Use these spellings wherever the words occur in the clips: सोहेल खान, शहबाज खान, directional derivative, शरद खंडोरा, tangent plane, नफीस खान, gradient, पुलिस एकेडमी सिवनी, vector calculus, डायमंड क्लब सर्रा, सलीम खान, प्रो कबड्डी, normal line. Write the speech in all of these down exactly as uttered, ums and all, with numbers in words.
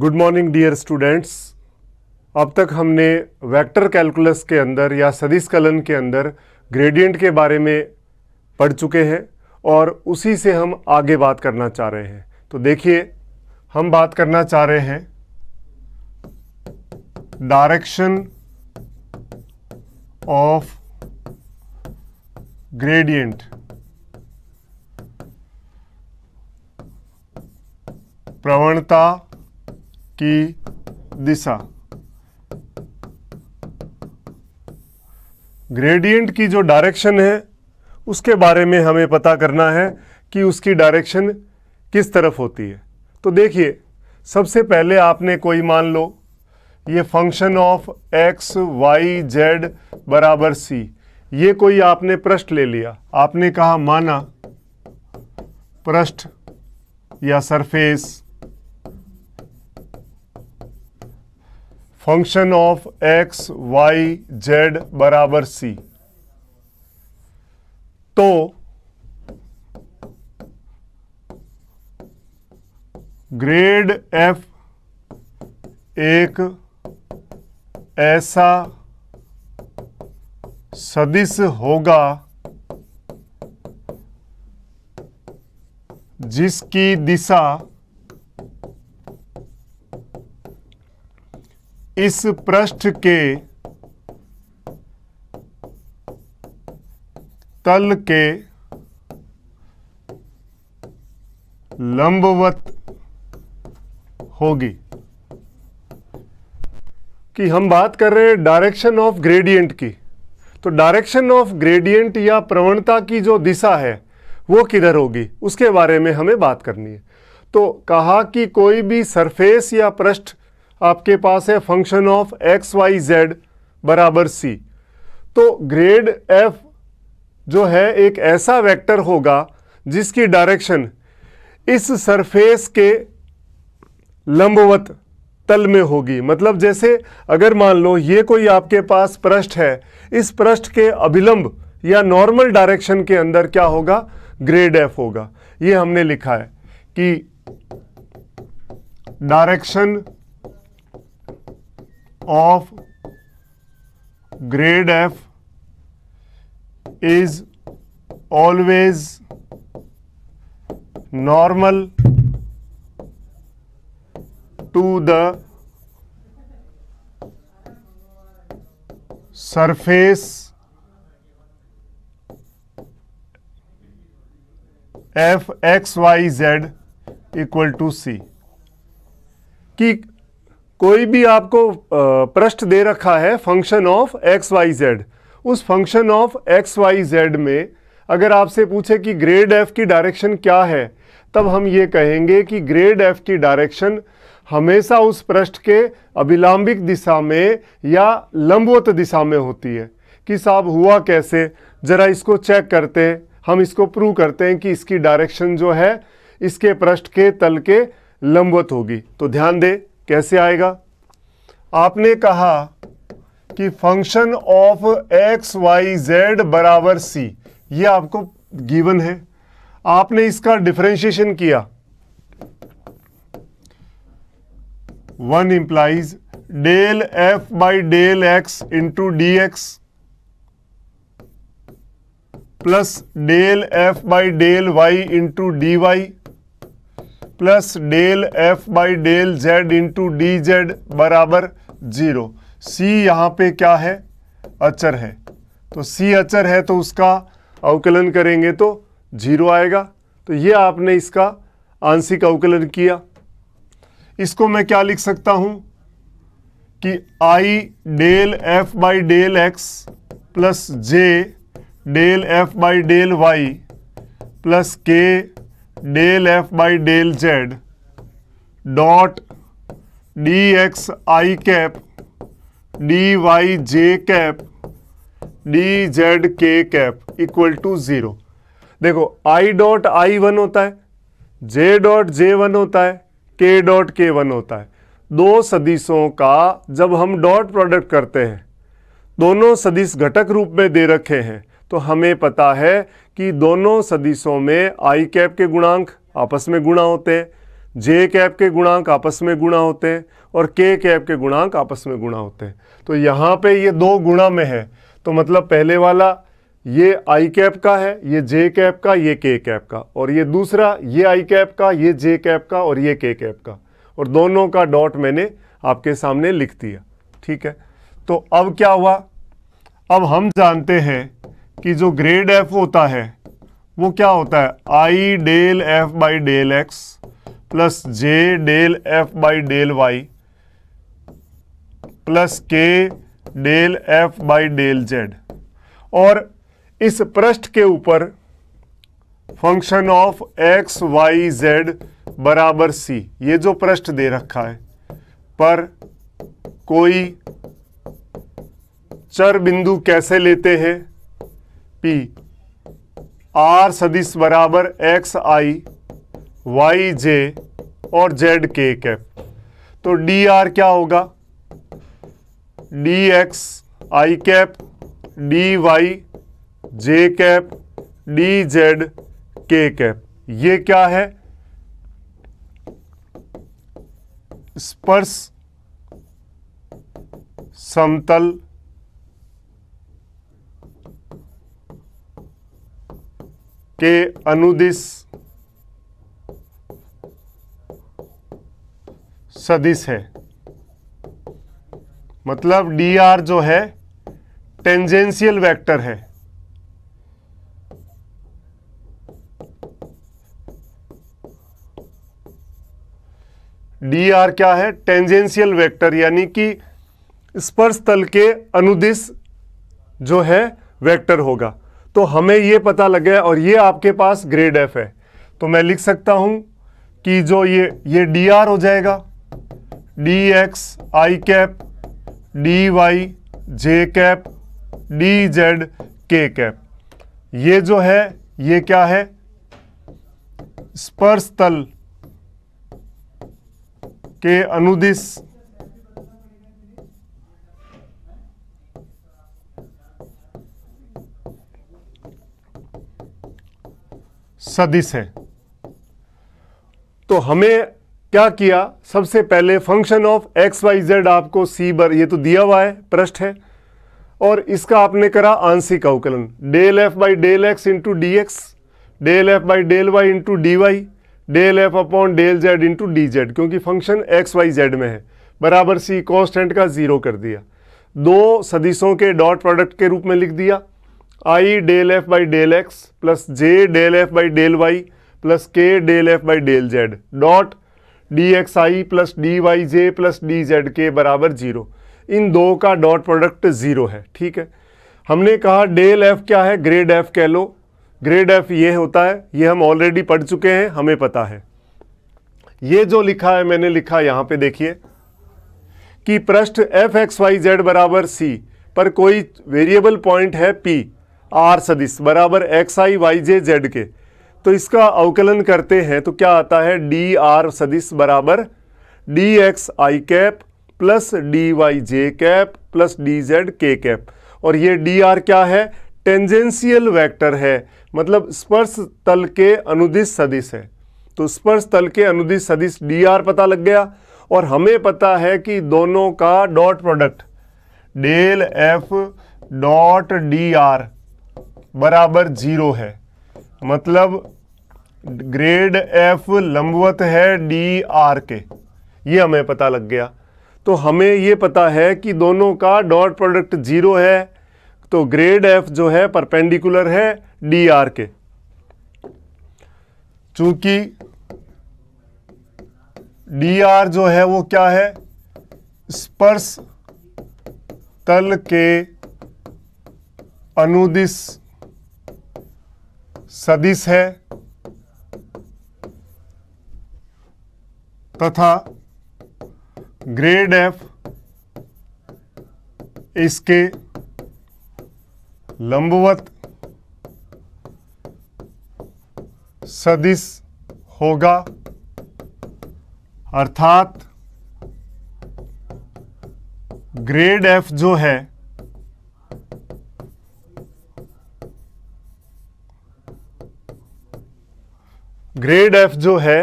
Good morning dear students. अब तक हमने वेक्टर कैलकुलस के अंदर या सदिश कलन के अंदर ग्रेडियंट के बारे में पढ़ चुके हैं और उसी से हम आगे बात करना चाह रहे हैं। तो देखिए, हम बात करना चाह रहे हैं डायरेक्शन ऑफ ग्रेडियंट प्रवणता की दिशा। ग्रेडियंट की जो डायरेक्शन है उसके बारे में हमें पता करना है कि उसकी डायरेक्शन किस तरफ होती है। तो देखिए, सबसे पहले आपने कोई मान लो ये function of x Y Z बराबर सी, ये कोई आपने पृष्ठ ले लिया। आपने कहा माना पृष्ठ या surface function of x Y Z बराबर सी। तो ग्रेड एफ एक ऐसा सदिश होगा जिसकी दिशा इस पृष्ठ के तल के लंबवत होगी। कि हम बात कर रहे हैं डायरेक्शन ऑफ ग्रेडियंट की। तो डायरेक्शन ऑफ ग्रेडियंट या प्रवणता की जो दिशा है वो किधर होगी, उसके बारे में हमें बात करनी है। तो कहा कि कोई भी सरफेस या पृष्ठ आपके पास है function of x Y Z बराबर सी। तो ग्रेड एफ जो है एक ऐसा वेक्टर होगा जिसकी डायरेक्शन इस सरफेस के लंबवत तल में होगी। मतलब जैसे अगर मान लो ये कोई आपके पास पृष्ठ है, इस पृष्ठ के अभिलंब या नॉर्मल डायरेक्शन के अंदर क्या होगा, ग्रेड एफ होगा। ये हमने लिखा है कि direction of grade f is always normal to the surface f x y z equal to C. कि कोई भी आपको पृष्ठ दे रखा है function of x Y z, उस function of x Y z में अगर आपसे पूछे कि ग्रेड एफ की डायरेक्शन क्या है, तब हम ये कहेंगे कि ग्रेड एफ की डायरेक्शन हमेशा उस पृष्ठ के अभिलंबिक दिशा में या लंबवत दिशा में होती है। कि साहब हुआ कैसे, ज़रा इसको चेक करते हैं, हम इसको प्रूव करते हैं कि इसकी डायरेक्शन जो है इसके पृष्ठ के तल के लंबवत होगी। तो ध्यान दें कैसे आएगा। आपने कहा कि function of x Y Z बराबर सी, ये आपको गिवन है। आपने इसका डिफरेंशिएशन किया, one implies del F by del x into d x plus del F by del y into d y plus del F by del z into d z बराबर zero. सी यहाँ पे क्या है, अचर है। तो सी अचर है तो उसका अवकलन करेंगे तो जीरो आएगा। तो ये आपने इसका आंशिक अवकलन किया। इसको मैं क्या लिख सकता हूँ कि i del F by del x plus J del F by del Y plus के del F by del z dot d x i cap d y j cap d z k cap equal to zero. देखो i dot I one होता है, जे dot जे one होता है, के dot के one होता है। दो सदिशों का जब हम डॉट प्रोडक्ट करते हैं, दोनों सदिश घटक रूप में दे रखे हैं, तो हमें पता है कि दोनों सदिशों में आई कैप के गुणांक आपस में गुणा होते हैं, जे कैप के गुणांक आपस में गुणा होते हैं और के कैप के गुणांक आपस में गुणा होते हैं। तो यहाँ पे ये दो गुणा में है, तो मतलब पहले वाला ये आई कैप का है, ये जे कैप का, ये के कैप का, और ये दूसरा ये आई कैप का, ये जे कैप का और ये के कैप का, और दोनों का डॉट मैंने आपके सामने लिख दिया। ठीक है, तो अब क्या हुआ, अब हम जानते हैं कि जो ग्रेड एफ होता है वो क्या होता है, आई del F by del x plus J del F by del Y plus के del F by del z. और इस पृष्ठ के ऊपर function of x Y Z बराबर सी, ये जो पृष्ठ दे रखा है, पर कोई चर बिंदु कैसे लेते हैं, पी आर सदिश बराबर एक्स आई वाई जे और जेड के कैप। तो डी आर क्या होगा, d x i cap d y j cap d z k cap. ये क्या है, स्पर्श समतल के अनुदिश सदिश है, मतलब डी आर जो है टेंजेंशियल वेक्टर है। डी आर क्या है, टेंजेंशियल वेक्टर, यानी कि स्पर्श तल के अनुदिश जो है वेक्टर होगा। तो हमें ये पता लगा, और ये आपके पास ग्रेड एफ है, तो मैं लिख सकता हूं कि जो ये ये डी आर हो जाएगा, d x i cap d y j cap d z k cap. ये जो है ये क्या है, स्पर्श तल के अनुदिश सदिश है। तो हमें क्या किया, सबसे पहले function of x Y z आपको सी बर, ये तो दिया हुआ है पृष्ठ है, और इसका आपने करा आंशिक अवकलन, del F by del x into d x, del F by del y into d y, del F upon del z into d z, क्योंकि फंक्शन एक्स वाई जेड में है, बराबर सी कांस्टेंट का जीरो कर दिया, दो सदिशों के डॉट प्रोडक्ट के रूप में लिख दिया, i del F by del x plus J del F by del Y plus के del F by del z dot d x i plus d y j plus d z k बराबर zero, इन दो का dot product zero है। ठीक है, हमने कहा del F क्या है, ग्रेड एफ कह लो, ग्रेड एफ ये होता है, ये हम ऑलरेडी पढ़ चुके हैं, हमें पता है। ये जो लिखा है मैंने लिखा यहाँ पे देखिए कि पृष्ठ एफ एक्स वाई जेड बराबर सी पर कोई वेरिएबल पॉइंट है पी आर सदिश बराबर x i y j z k, तो इसका अवकलन करते हैं तो क्या आता है, डी आर सदिश बराबर d x i cap plus d y j cap plus d z k cap. और ये डी आर क्या है, टेंजेंशियल वेक्टर है, मतलब स्पर्श तल के अनुदिश सदिश है। तो स्पर्श तल के अनुदिश सदिश डी आर पता लग गया, और हमें पता है कि दोनों का dot product del f dot d r बराबर जीरो है, मतलब ग्रेड एफ लंबवत है डी आर के, ये हमें पता लग गया। तो हमें ये पता है कि दोनों का डॉट प्रोडक्ट जीरो है, तो ग्रेड एफ जो है परपेंडिकुलर है डी आर के। चूंकि डी आर जो है वो क्या है, स्पर्श तल के अनुदिश सदिश है तथा ग्रेड एफ इसके लंबवत सदिश होगा, अर्थात ग्रेड एफ जो है ग्रेड एफ जो है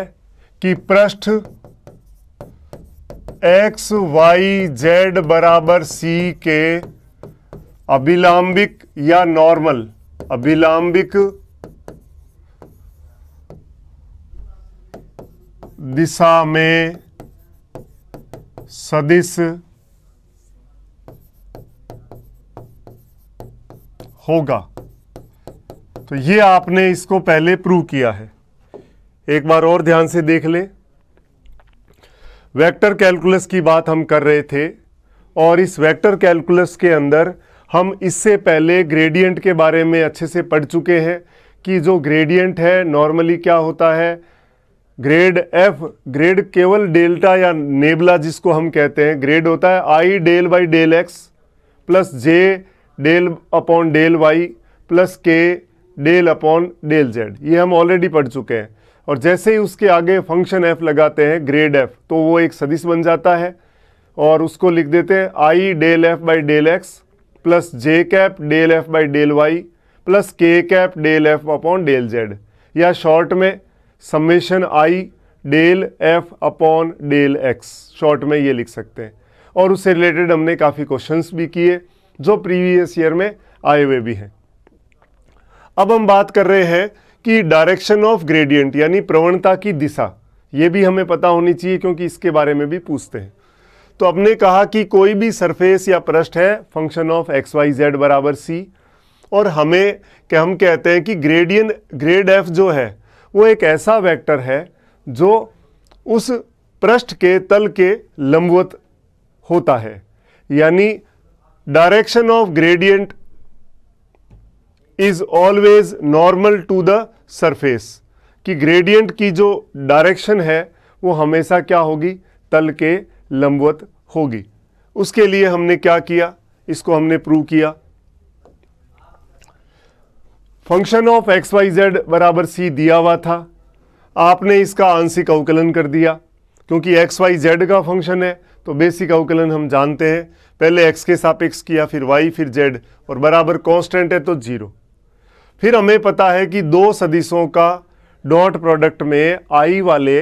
कि पृष्ठ एक्स वाई जेड बराबर सी के अभिलंबिक या नॉर्मल अभिलंबिक दिशा में सदिश होगा। तो ये आपने इसको पहले प्रूव किया है। एक बार और ध्यान से देख ले, वेक्टर कैलकुलस की बात हम कर रहे थे और इस वेक्टर कैलकुलस के अंदर हम इससे पहले ग्रेडियंट के बारे में अच्छे से पढ़ चुके हैं कि जो ग्रेडियंट है नॉर्मली क्या होता है, ग्रेड एफ ग्रेड केवल डेल्टा या नेबुला जिसको हम कहते हैं, ग्रेड होता है आई del by del x plus J del upon del Y plus के डेल अपॉन डेल जेड, ये हम ऑलरेडी पढ़ चुके हैं। और जैसे ही उसके आगे फंक्शन एफ लगाते हैं ग्रेड एफ तो वो एक सदिश बन जाता है और उसको लिख देते हैं i del F by del x plus j cap del F by del Y plus के cap del F upon del z, या शॉर्ट में summation i del F upon del x, short में ये लिख सकते हैं। और उससे रिलेटेड हमने काफ़ी क्वेश्चंस भी किए जो प्रीवियस ईयर में आए हुए भी हैं। अब हम बात कर रहे हैं कि डायरेक्शन ऑफ ग्रेडियंट यानी प्रवणता की दिशा, ये भी हमें पता होनी चाहिए क्योंकि इसके बारे में भी पूछते हैं। तो हमने कहा कि कोई भी सरफेस या पृष्ठ है function of x Y Z बराबर सी, और हमें क्या हम कहते हैं कि ग्रेडियन ग्रेड एफ जो है वो एक ऐसा वेक्टर है जो उस पृष्ठ के तल के लंबवत होता है, यानी direction of gradient is always normal to the surface, कि ग्रेडियंट की जो डायरेक्शन है वो हमेशा क्या होगी, तल के लंबवत होगी। उसके लिए हमने क्या किया, इसको हमने प्रूव किया। Function of x Y Z बराबर सी दिया हुआ था, आपने इसका आंशिक अवकलन कर दिया क्योंकि एक्स वाई जेड का फंक्शन है तो बेसिक अवकलन हम जानते हैं, पहले एक्स के सापेक्ष किया फिर वाई फिर जेड और बराबर कांस्टेंट है तो जीरो। फिर हमें पता है कि दो सदिशों का डॉट प्रोडक्ट में आई वाले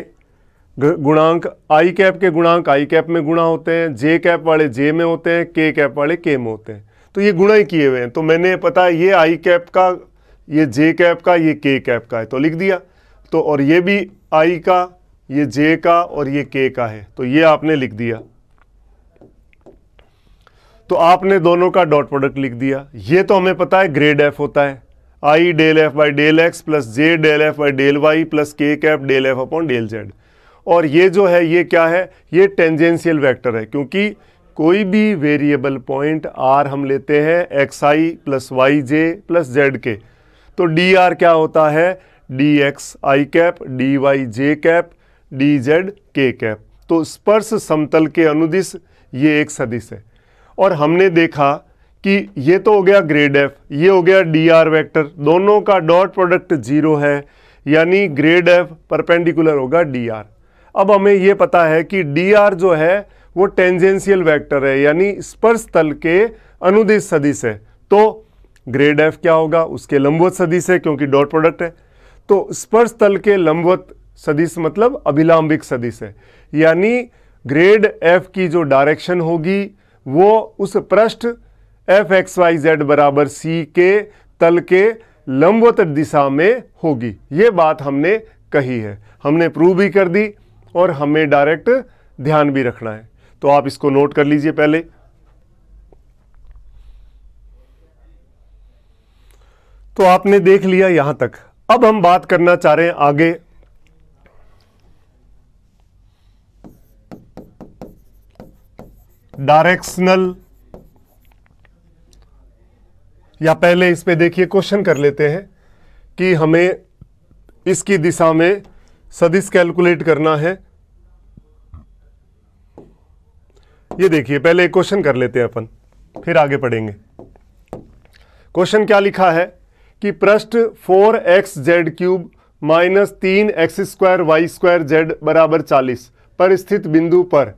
गुणांक आई कैप के गुणांक आई कैप में गुणा होते हैं, जे कैप वाले जे में होते हैं, के कैप वाले के में होते हैं, तो ये गुणा ही किए हुए हैं। तो मैंने पता है ये आई कैप का, ये जे कैप का, ये के कैप का है तो लिख दिया, तो और ये भी आई का, ये जे का और ये के का है तो ये आपने लिख दिया। तो आपने दोनों का डॉट प्रोडक्ट लिख दिया। ये तो हमें पता है ग्रेड एफ होता है आई del F by del x plus J del F by del Y plus के cap del F upon del z, और ये जो है ये क्या है, ये टेंजेंशियल वेक्टर है क्योंकि कोई भी वेरिएबल पॉइंट आर हम लेते हैं x i plus y j plus z k, तो डी आर क्या होता है, d x i cap d y j cap d z k cap. तो स्पर्श समतल के अनुदिश ये एक सदिश है। और हमने देखा कि ये तो हो गया ग्रेड एफ, ये हो गया डी आर वैक्टर, दोनों का डॉट प्रोडक्ट जीरो है यानी ग्रेड एफ परपेंडिकुलर होगा डी आर। अब हमें ये पता है कि डी आर जो है वो टेंजेंशियल वेक्टर है यानी स्पर्श तल के अनुदिश सदिश है, तो ग्रेड एफ क्या होगा, उसके लंबवत सदिश है क्योंकि डॉट प्रोडक्ट है। तो स्पर्श तल के लंबवत सदिश मतलब अभिलंबिक सदिश है, यानी ग्रेड एफ की जो डायरेक्शन होगी वो उस पृष्ठ एफ एक्स वाई जेड बराबर सी के तल के लंबवत दिशा में होगी। ये बात हमने कही है, हमने प्रूव भी कर दी और हमें डायरेक्ट ध्यान भी रखना है, तो आप इसको नोट कर लीजिए पहले। तो आपने देख लिया यहां तक। अब हम बात करना चाह रहे हैं आगे, डायरेक्शनल, या पहले इस पे देखिए क्वेश्चन कर लेते हैं कि हमें इसकी दिशा में सदिश कैलकुलेट करना है। ये देखिए पहले क्वेश्चन कर लेते हैं अपन, फिर आगे पढ़ेंगे। क्वेश्चन क्या लिखा है कि पृष्ठ four x z cube minus तीन x square y square z बराबर चालीस पर स्थित बिंदु पर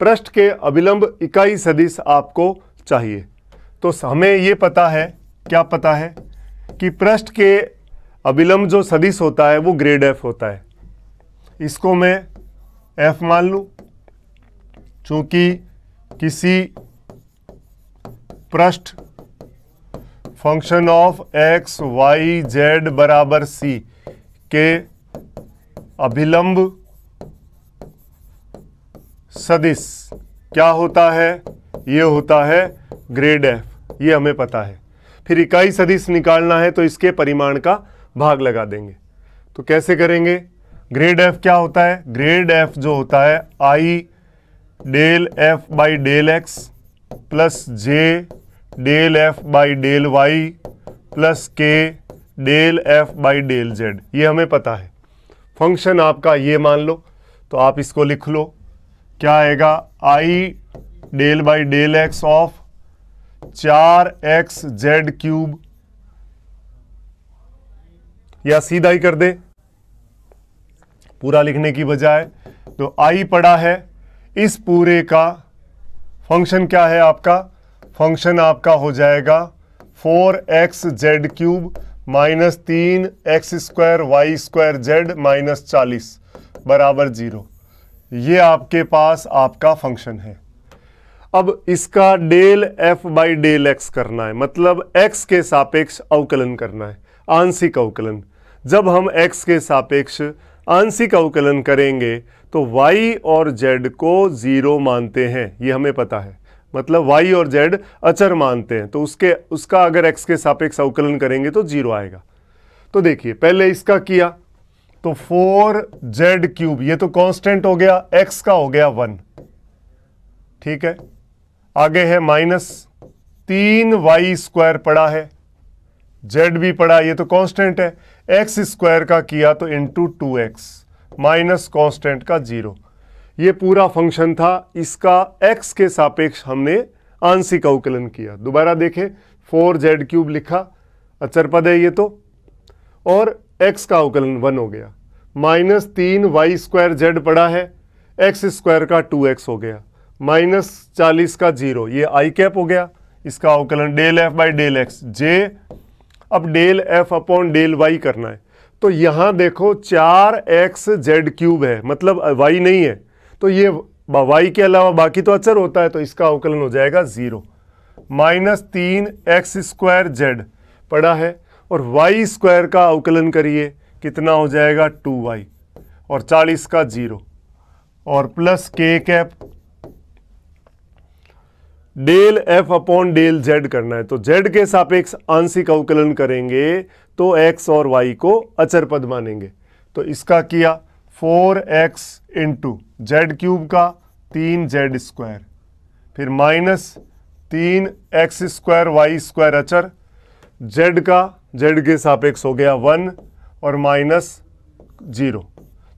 पृष्ठ के अभिलंब इकाई सदिश आपको चाहिए। तो हमें ये पता है, क्या पता है कि पृष्ठ के अभिलंब जो सदिश होता है वो ग्रेड एफ होता है, इसको मैं f मान लूँ, चूँकि किसी पृष्ठ function of x, y, z बराबर c के अभिलंब सदिश क्या होता है, ये होता है ग्रेड f, ये हमें पता है। फिर इकाई सदिश निकालना है तो इसके परिमाण का भाग लगा देंगे। तो कैसे करेंगे, ग्रेड f क्या होता है, ग्रेड f जो होता है i del f by del x plus J del F by del Y plus के del F by del Z, ये हमें पता है। फंक्शन आपका ये मान लो, तो आप इसको लिख लो, क्या आएगा i del by del x of चार एक्स जेड क्यूब, या सीधा ही कर दे पूरा लिखने की बजाय, तो आई पड़ा है इस पूरे का फंक्शन क्या है आपका, फंक्शन आपका हो जाएगा four x z cube minus तीन x square y square z minus चालीस बराबर जीरो। ये आपके पास आपका फंक्शन है। अब इसका del F by del x करना है, मतलब एक्स के सापेक्ष अवकलन करना है, आंशिक अवकलन। जब हम एक्स के सापेक्ष आंशिक अवकलन करेंगे तो वाई और जेड को जीरो मानते हैं, ये हमें पता है, मतलब y और z अचर मानते हैं, तो उसके उसका अगर x के सापेक्ष अवकलन करेंगे तो जीरो आएगा। तो देखिए पहले इसका किया तो फोर जेड क्यूब, ये तो कांस्टेंट हो गया, x का हो गया वन, ठीक है। आगे है माइनस तीन वाई स्क्वायर पड़ा है, z भी पड़ा, ये तो कांस्टेंट है, x स्क्वायर का किया तो into two x minus constant का जीरो। ये पूरा फंक्शन था, इसका x के सापेक्ष हमने आंशिक अवकलन किया। दोबारा देखें, फोर जेड क्यूब लिखा, अचर पद है ये तो, और x का अवकलन वन हो गया, माइनस तीन वाई स्क्वायर जेड पड़ा है, x स्क्वायर का टू एक्स हो गया, माइनस चालीस का जीरो, ये i कैप हो गया, इसका अवकलन del f by del x j. अब del f upon del y करना है, तो यहाँ देखो चार एक्स जेड क्यूब है, मतलब y नहीं है, तो ये y के अलावा बाकी तो अचर होता है, तो इसका अवकलन हो जाएगा जीरो। माइनस तीन एक्स स्क्वायर जेड पड़ा है और वाई स्क्वायर का अवकलन करिए, कितना हो जाएगा टू वाई और चालीस का जीरो, और प्लस के cap del f upon del z करना है, तो z के सापेक्ष आंशिक अवकलन करेंगे तो x और y को अचर पद मानेंगे। तो इसका किया four x into z cube का तीन जेड स्क्वायर, फिर माइनस तीन एक्स स्क्वायर वाई स्क्वायर अचर, जेड का जेड के सापेक्ष हो गया वन और माइनस जीरो।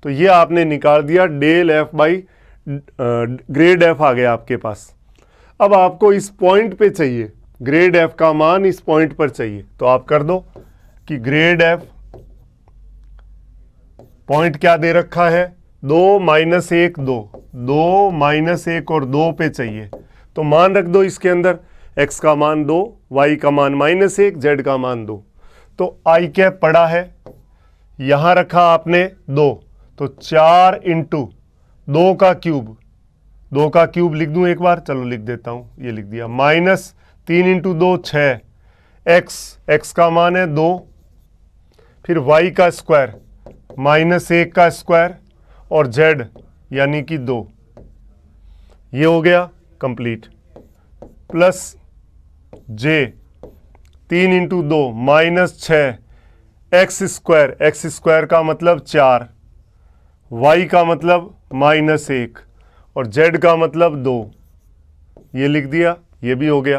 तो ये आपने निकाल दिया del F by grad f आ गया आपके पास। अब आपको इस पॉइंट पे चाहिए ग्रेड एफ का मान, इस पॉइंट पर चाहिए, तो आप कर दो कि ग्रेड एफ पॉइंट क्या दे रखा है, दो माइनस एक, दो, दो माइनस एक और दो पे चाहिए, तो मान रख दो इसके अंदर, x का मान दो, y का मान माइनस एक, जेड का मान दो। तो i कैप पड़ा है, यहाँ रखा आपने दो, तो चार इंटू दो का क्यूब, दो का क्यूब लिख दूँ एक बार, चलो लिख देता हूँ, ये लिख दिया, माइनस तीन इंटू दो छः एक्स, एक्स का मान है दो, फिर y का स्क्वायर माइनस एक का स्क्वायर और z यानी कि दो, ये हो गया कंप्लीट, प्लस j तीन इंटू दो माइनस छः एक्स स्क्वायर, एक्स स्क्वायर का मतलब चार, y का मतलब माइनस एक और z का मतलब दो, ये लिख दिया, ये भी हो गया,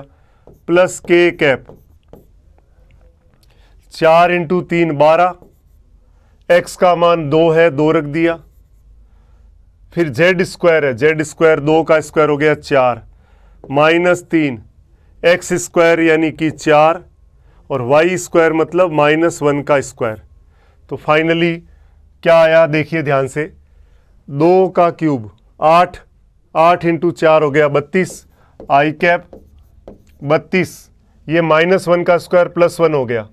प्लस k कैप चार इंटू तीन बारह, x का मान दो है, दो रख दिया, फिर z स्क्वायर है, z स्क्वायर दो का स्क्वायर हो गया चार, माइनस तीन एक्स स्क्वायर यानी कि चार और y स्क्वायर मतलब माइनस वन का स्क्वायर। तो फाइनली क्या आया देखिए ध्यान से, दो का क्यूब आठ, आठ इंटू चार हो गया बत्तीस, i कैप बत्तीस, ये माइनस वन का स्क्वायर प्लस वन हो गया,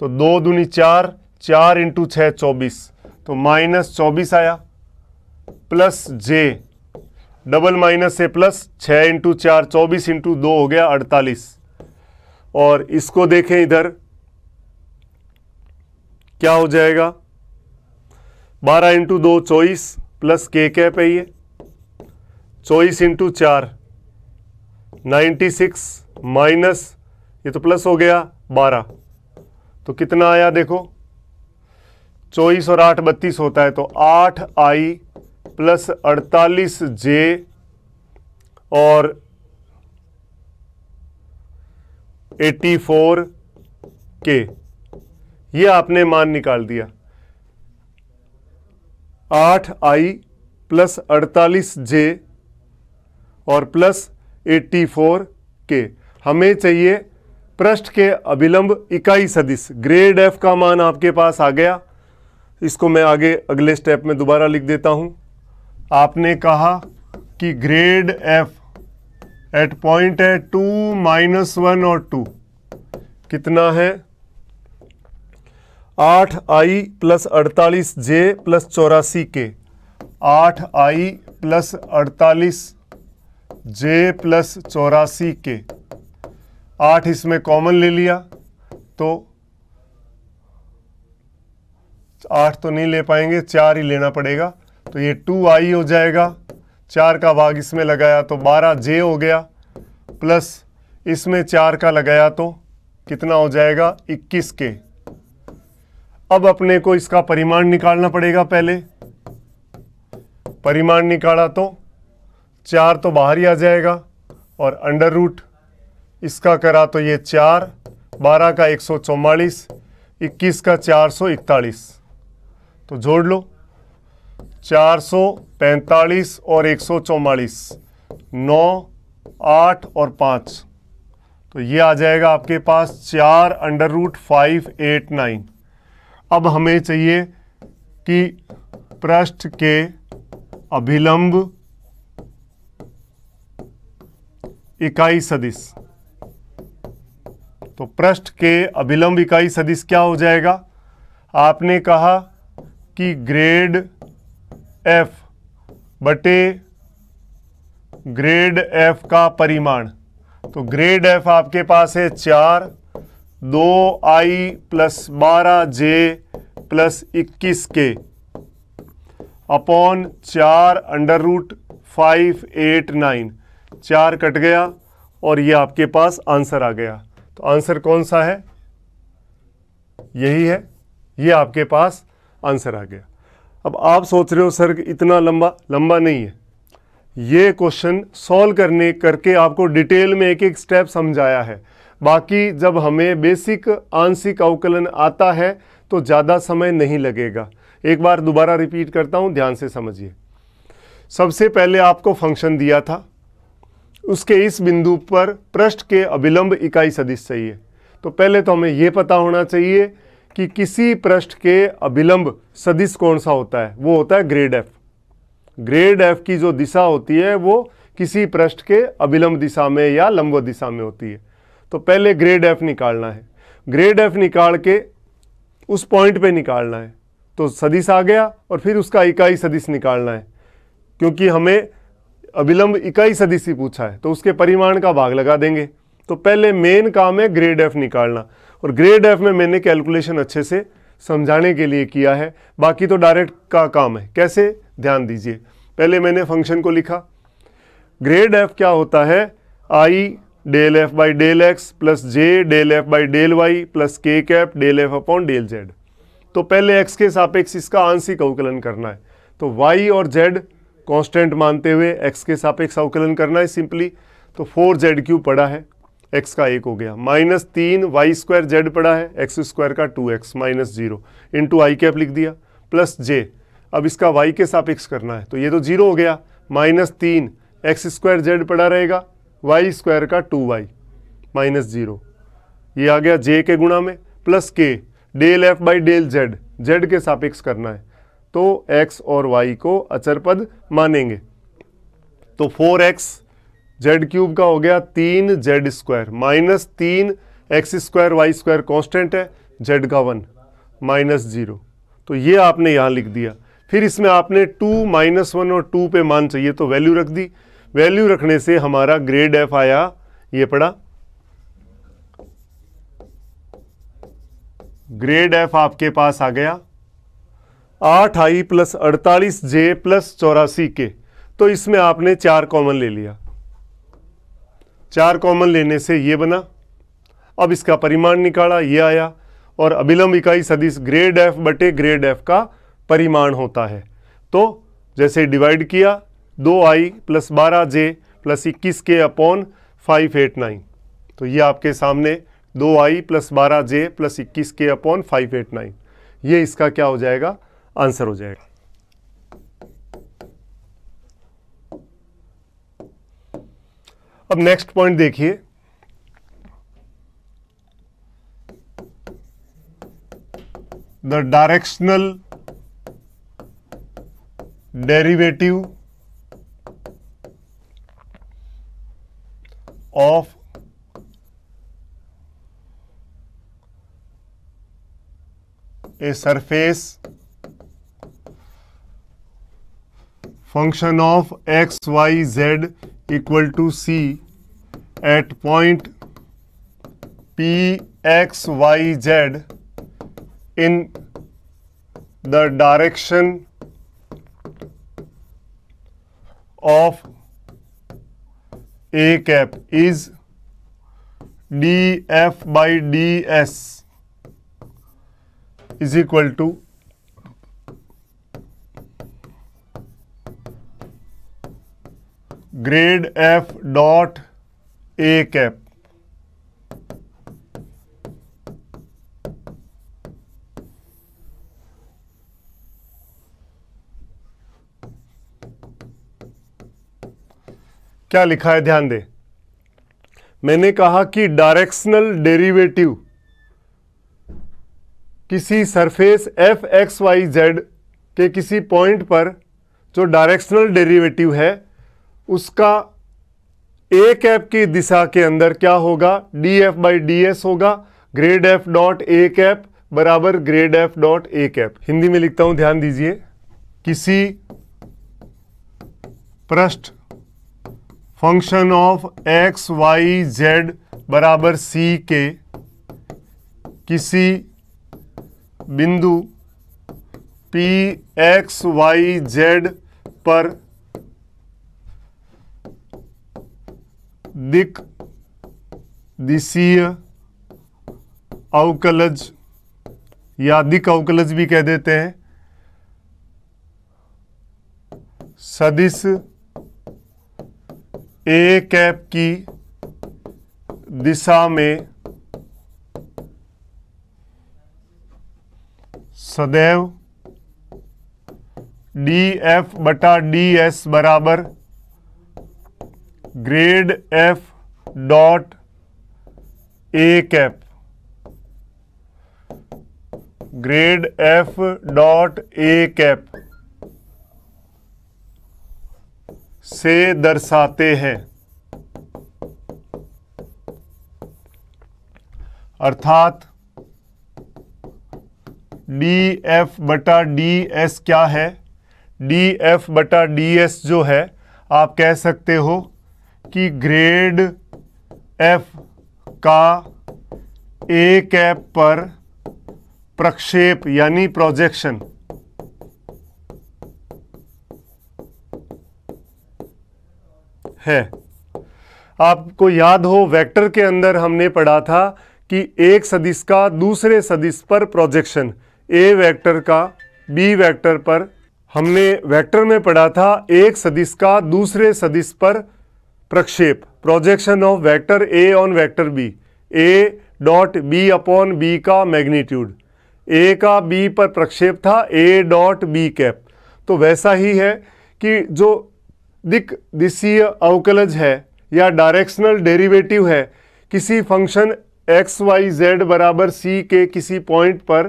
तो दो दूनी चार, चार इंटू छः चौबीस, तो माइनस चौबीस आया। प्लस जे डबल माइनस से प्लस छः इंटू चार चौबीस इंटू दो हो गया अड़तालीस। और इसको देखें इधर क्या हो जाएगा, बारह इंटू दो चौबीस प्लस के कैप है ये, चौबीस इंटू चार नाइन्टी सिक्स माइनस ये तो प्लस हो गया बारह, तो कितना आया देखो चौबीस और आठ बत्तीस होता है, तो आठ आई प्लस अड़तालीस जे और चौरासी के, ये आपने मान निकाल दिया। आठ आई प्लस अड़तालीस जे और प्लस चौरासी के। हमें चाहिए पृष्ठ के अभिलंब इकाई सदिश, ग्रेड एफ का मान आपके पास आ गया, इसको मैं आगे अगले स्टेप में दोबारा लिख देता हूं। आपने कहा कि ग्रेड एफ एट पॉइंट है टू माइनस वन और टू, कितना है आठ आई प्लस अड़तालीस जे प्लस चौरासी के, आठ आई प्लस अड़तालीस जे प्लस चौरासी के, आठ इसमें कॉमन ले लिया तो आठ तो नहीं ले पाएंगे, चार ही लेना पड़ेगा, तो ये टू आई हो जाएगा, चार का भाग इसमें लगाया तो बारह जे हो गया, प्लस इसमें चार का लगाया तो कितना हो जाएगा इक्कीस के। अब अपने को इसका परिमाण निकालना पड़ेगा, पहले परिमाण निकाला तो चार तो बाहर ही आ जाएगा और अंडर रूट इसका करा तो ये चार, बारह का एक सौ चौवालीस, इक्कीस का चार सौ इकतालीस, तो जोड़ लो चार सौ पैंतालीस और एक सौ चौवालीस, नौ आठ और पाँच, तो ये आ जाएगा आपके पास चार under root five eight nine. अब हमें चाहिए कि पृष्ठ के अभिलंब इकाई सदिश, तो पृष्ठ के अभिलंब इकाई सदिश क्या हो जाएगा, आपने कहा कि ग्रेड एफ बटे ग्रेड एफ का परिमाण, तो ग्रेड एफ आपके पास है चार, दो आई प्लस बारह जे प्लस इक्कीस के अपॉन चार under root five eight nine, चार कट गया और ये आपके पास आंसर आ गया। तो आंसर कौन सा है, यही है, ये आपके पास आंसर आ गया। अब आप सोच रहे हो सर इतना लंबा, लंबा नहीं है, ये क्वेश्चन सॉल्व करने करके आपको डिटेल में एक एक स्टेप समझाया है। बाकी जब हमें बेसिक आंशिक अवकलन आता है तो ज़्यादा समय नहीं लगेगा। एक बार दोबारा रिपीट करता हूँ, ध्यान से समझिए। सबसे पहले आपको फंक्शन दिया था, उसके इस बिंदु पर पृष्ठ के अभिलंब इकाई सदिश चाहिए, तो पहले तो हमें यह पता होना चाहिए कि किसी पृष्ठ के अभिलंब सदिश कौन सा होता है, वो होता है ग्रेड एफ। ग्रेड एफ की जो दिशा होती है वो किसी पृष्ठ के अभिलंब दिशा में या लंबवत दिशा में होती है। तो पहले ग्रेड एफ निकालना है, ग्रेड एफ निकाल के उस पॉइंट पे निकालना है, तो सदिश आ गया, और फिर उसका इकाई सदिश निकालना है, क्योंकि हमें अभिलंब इकाई सदिश ही पूछा है, तो उसके परिमाण का भाग लगा देंगे। तो पहले मेन काम है ग्रेड एफ निकालना, और ग्रेड एफ में मैंने कैलकुलेशन अच्छे से समझाने के लिए किया है, बाकी तो डायरेक्ट का काम है। कैसे, ध्यान दीजिए। पहले मैंने फंक्शन को लिखा, ग्रेड एफ क्या होता है, आई del F by del x plus J del F by del Y plus के cap del F upon del Z. तो पहले एक्स के सापेक्ष इसका आंशिक अवकलन करना है, तो वाई और जेड कांस्टेंट मानते हुए x के सापेक्ष अवकलन करना है सिंपली। तो फोर जेड क्यूब पड़ा है, x का एक हो गया, माइनस तीन वाई स्क्वायर जेड पड़ा है, एक्स स्क्वायर का two x minus zero into i cap लिख दिया प्लस j। अब इसका y के सापेक्ष करना है, तो ये तो जीरो हो गया, माइनस तीन एक्स स्क्वायर जेड पड़ा रहेगा, वाई स्क्वायर का टू वाई माइनस जीरो, ये आ गया j के गुणा में, plus k del F by del Z, Z के सापेक्ष करना है, तो x और y को अचर पद मानेंगे, तो फोर एक्स जेड क्यूब का हो गया तीन जेड स्क्वायर माइनस तीन x square y square constant है, जेड का वन माइनस जीरो, तो ये आपने यहाँ लिख दिया। फिर इसमें आपने टू माइनस वन और टू पे मान चाहिए तो वैल्यू रख दी। वैल्यू रखने से हमारा ग्रेड एफ आया, ये पड़ा ग्रेड एफ आपके पास आ गया आठ आई प्लस अड़तालीस जे प्लस चौरासी के। तो इसमें आपने चार कॉमन ले लिया, चार कॉमन लेने से ये बना। अब इसका परिमाण निकाला, ये आया, और अभिलंब इकाई सदिश ग्रेड एफ बटे ग्रेड एफ का परिमाण होता है। तो जैसे डिवाइड किया दो आई प्लस बारह जे प्लस इक्कीस के अपॉन फाइव एट नाइन। तो ये आपके सामने दो आई प्लस बारह जे प्लस इक्कीस के अपॉन फाइव एट नाइन, ये इसका क्या हो जाएगा, आंसर हो जाएगा। अब नेक्स्ट पॉइंट देखिए, the directional derivative of a surface function of x, y, z equal to C at point P, x, y, z in the direction of A cap is dF by dS is equal to grade F dot A cap. क्या लिखा है, ध्यान दे, मैंने कहा कि directional derivative किसी surface f x Y z के किसी पॉइंट पर जो डायरेक्शनल डेरिवेटिव है उसका ए कैप की दिशा के अंदर क्या होगा, D F by D S होगा। ग्रेड एफ डॉट ए कैप बराबर ग्रेड एफ डॉट ए कैप। हिंदी में लिखता हूं, ध्यान दीजिए, किसी पृष्ठ function of x Y Z बराबर सी के किसी बिंदु पी एक्स वाई जेड पर दिक् दिशीय अवकलज या दिक् अवकलज भी कह देते हैं सदिश ए कैप की दिशा में सदैव डी एफ बटा डी एस बराबर ग्रेड एफ डॉट ए कैप, ग्रेड एफ डॉट ए कैप से दर्शाते हैं। अर्थात डी एफ बटा डी एस क्या है, डी एफ बटा डी एस जो है आप कह सकते हो कि ग्रेड एफ का ए कैप पर प्रक्षेप यानी प्रोजेक्शन, है। आपको याद हो वेक्टर के अंदर हमने पढ़ा था कि एक सदिश का दूसरे सदिश पर प्रोजेक्शन, ए वेक्टर का बी वेक्टर पर, हमने वेक्टर में पढ़ा था एक सदिश का दूसरे सदिश पर प्रक्षेप, projection of vector a on vector b, a dot b upon b का मैग्नीट्यूड, ए का बी पर प्रक्षेप था ए डॉट बी कैप। तो वैसा ही है कि जो दिक् दिशीय अवकलज है या डायरेक्शनल डेरिवेटिव है किसी फंक्शन एक्स वाई जेड बराबर सी के किसी पॉइंट पर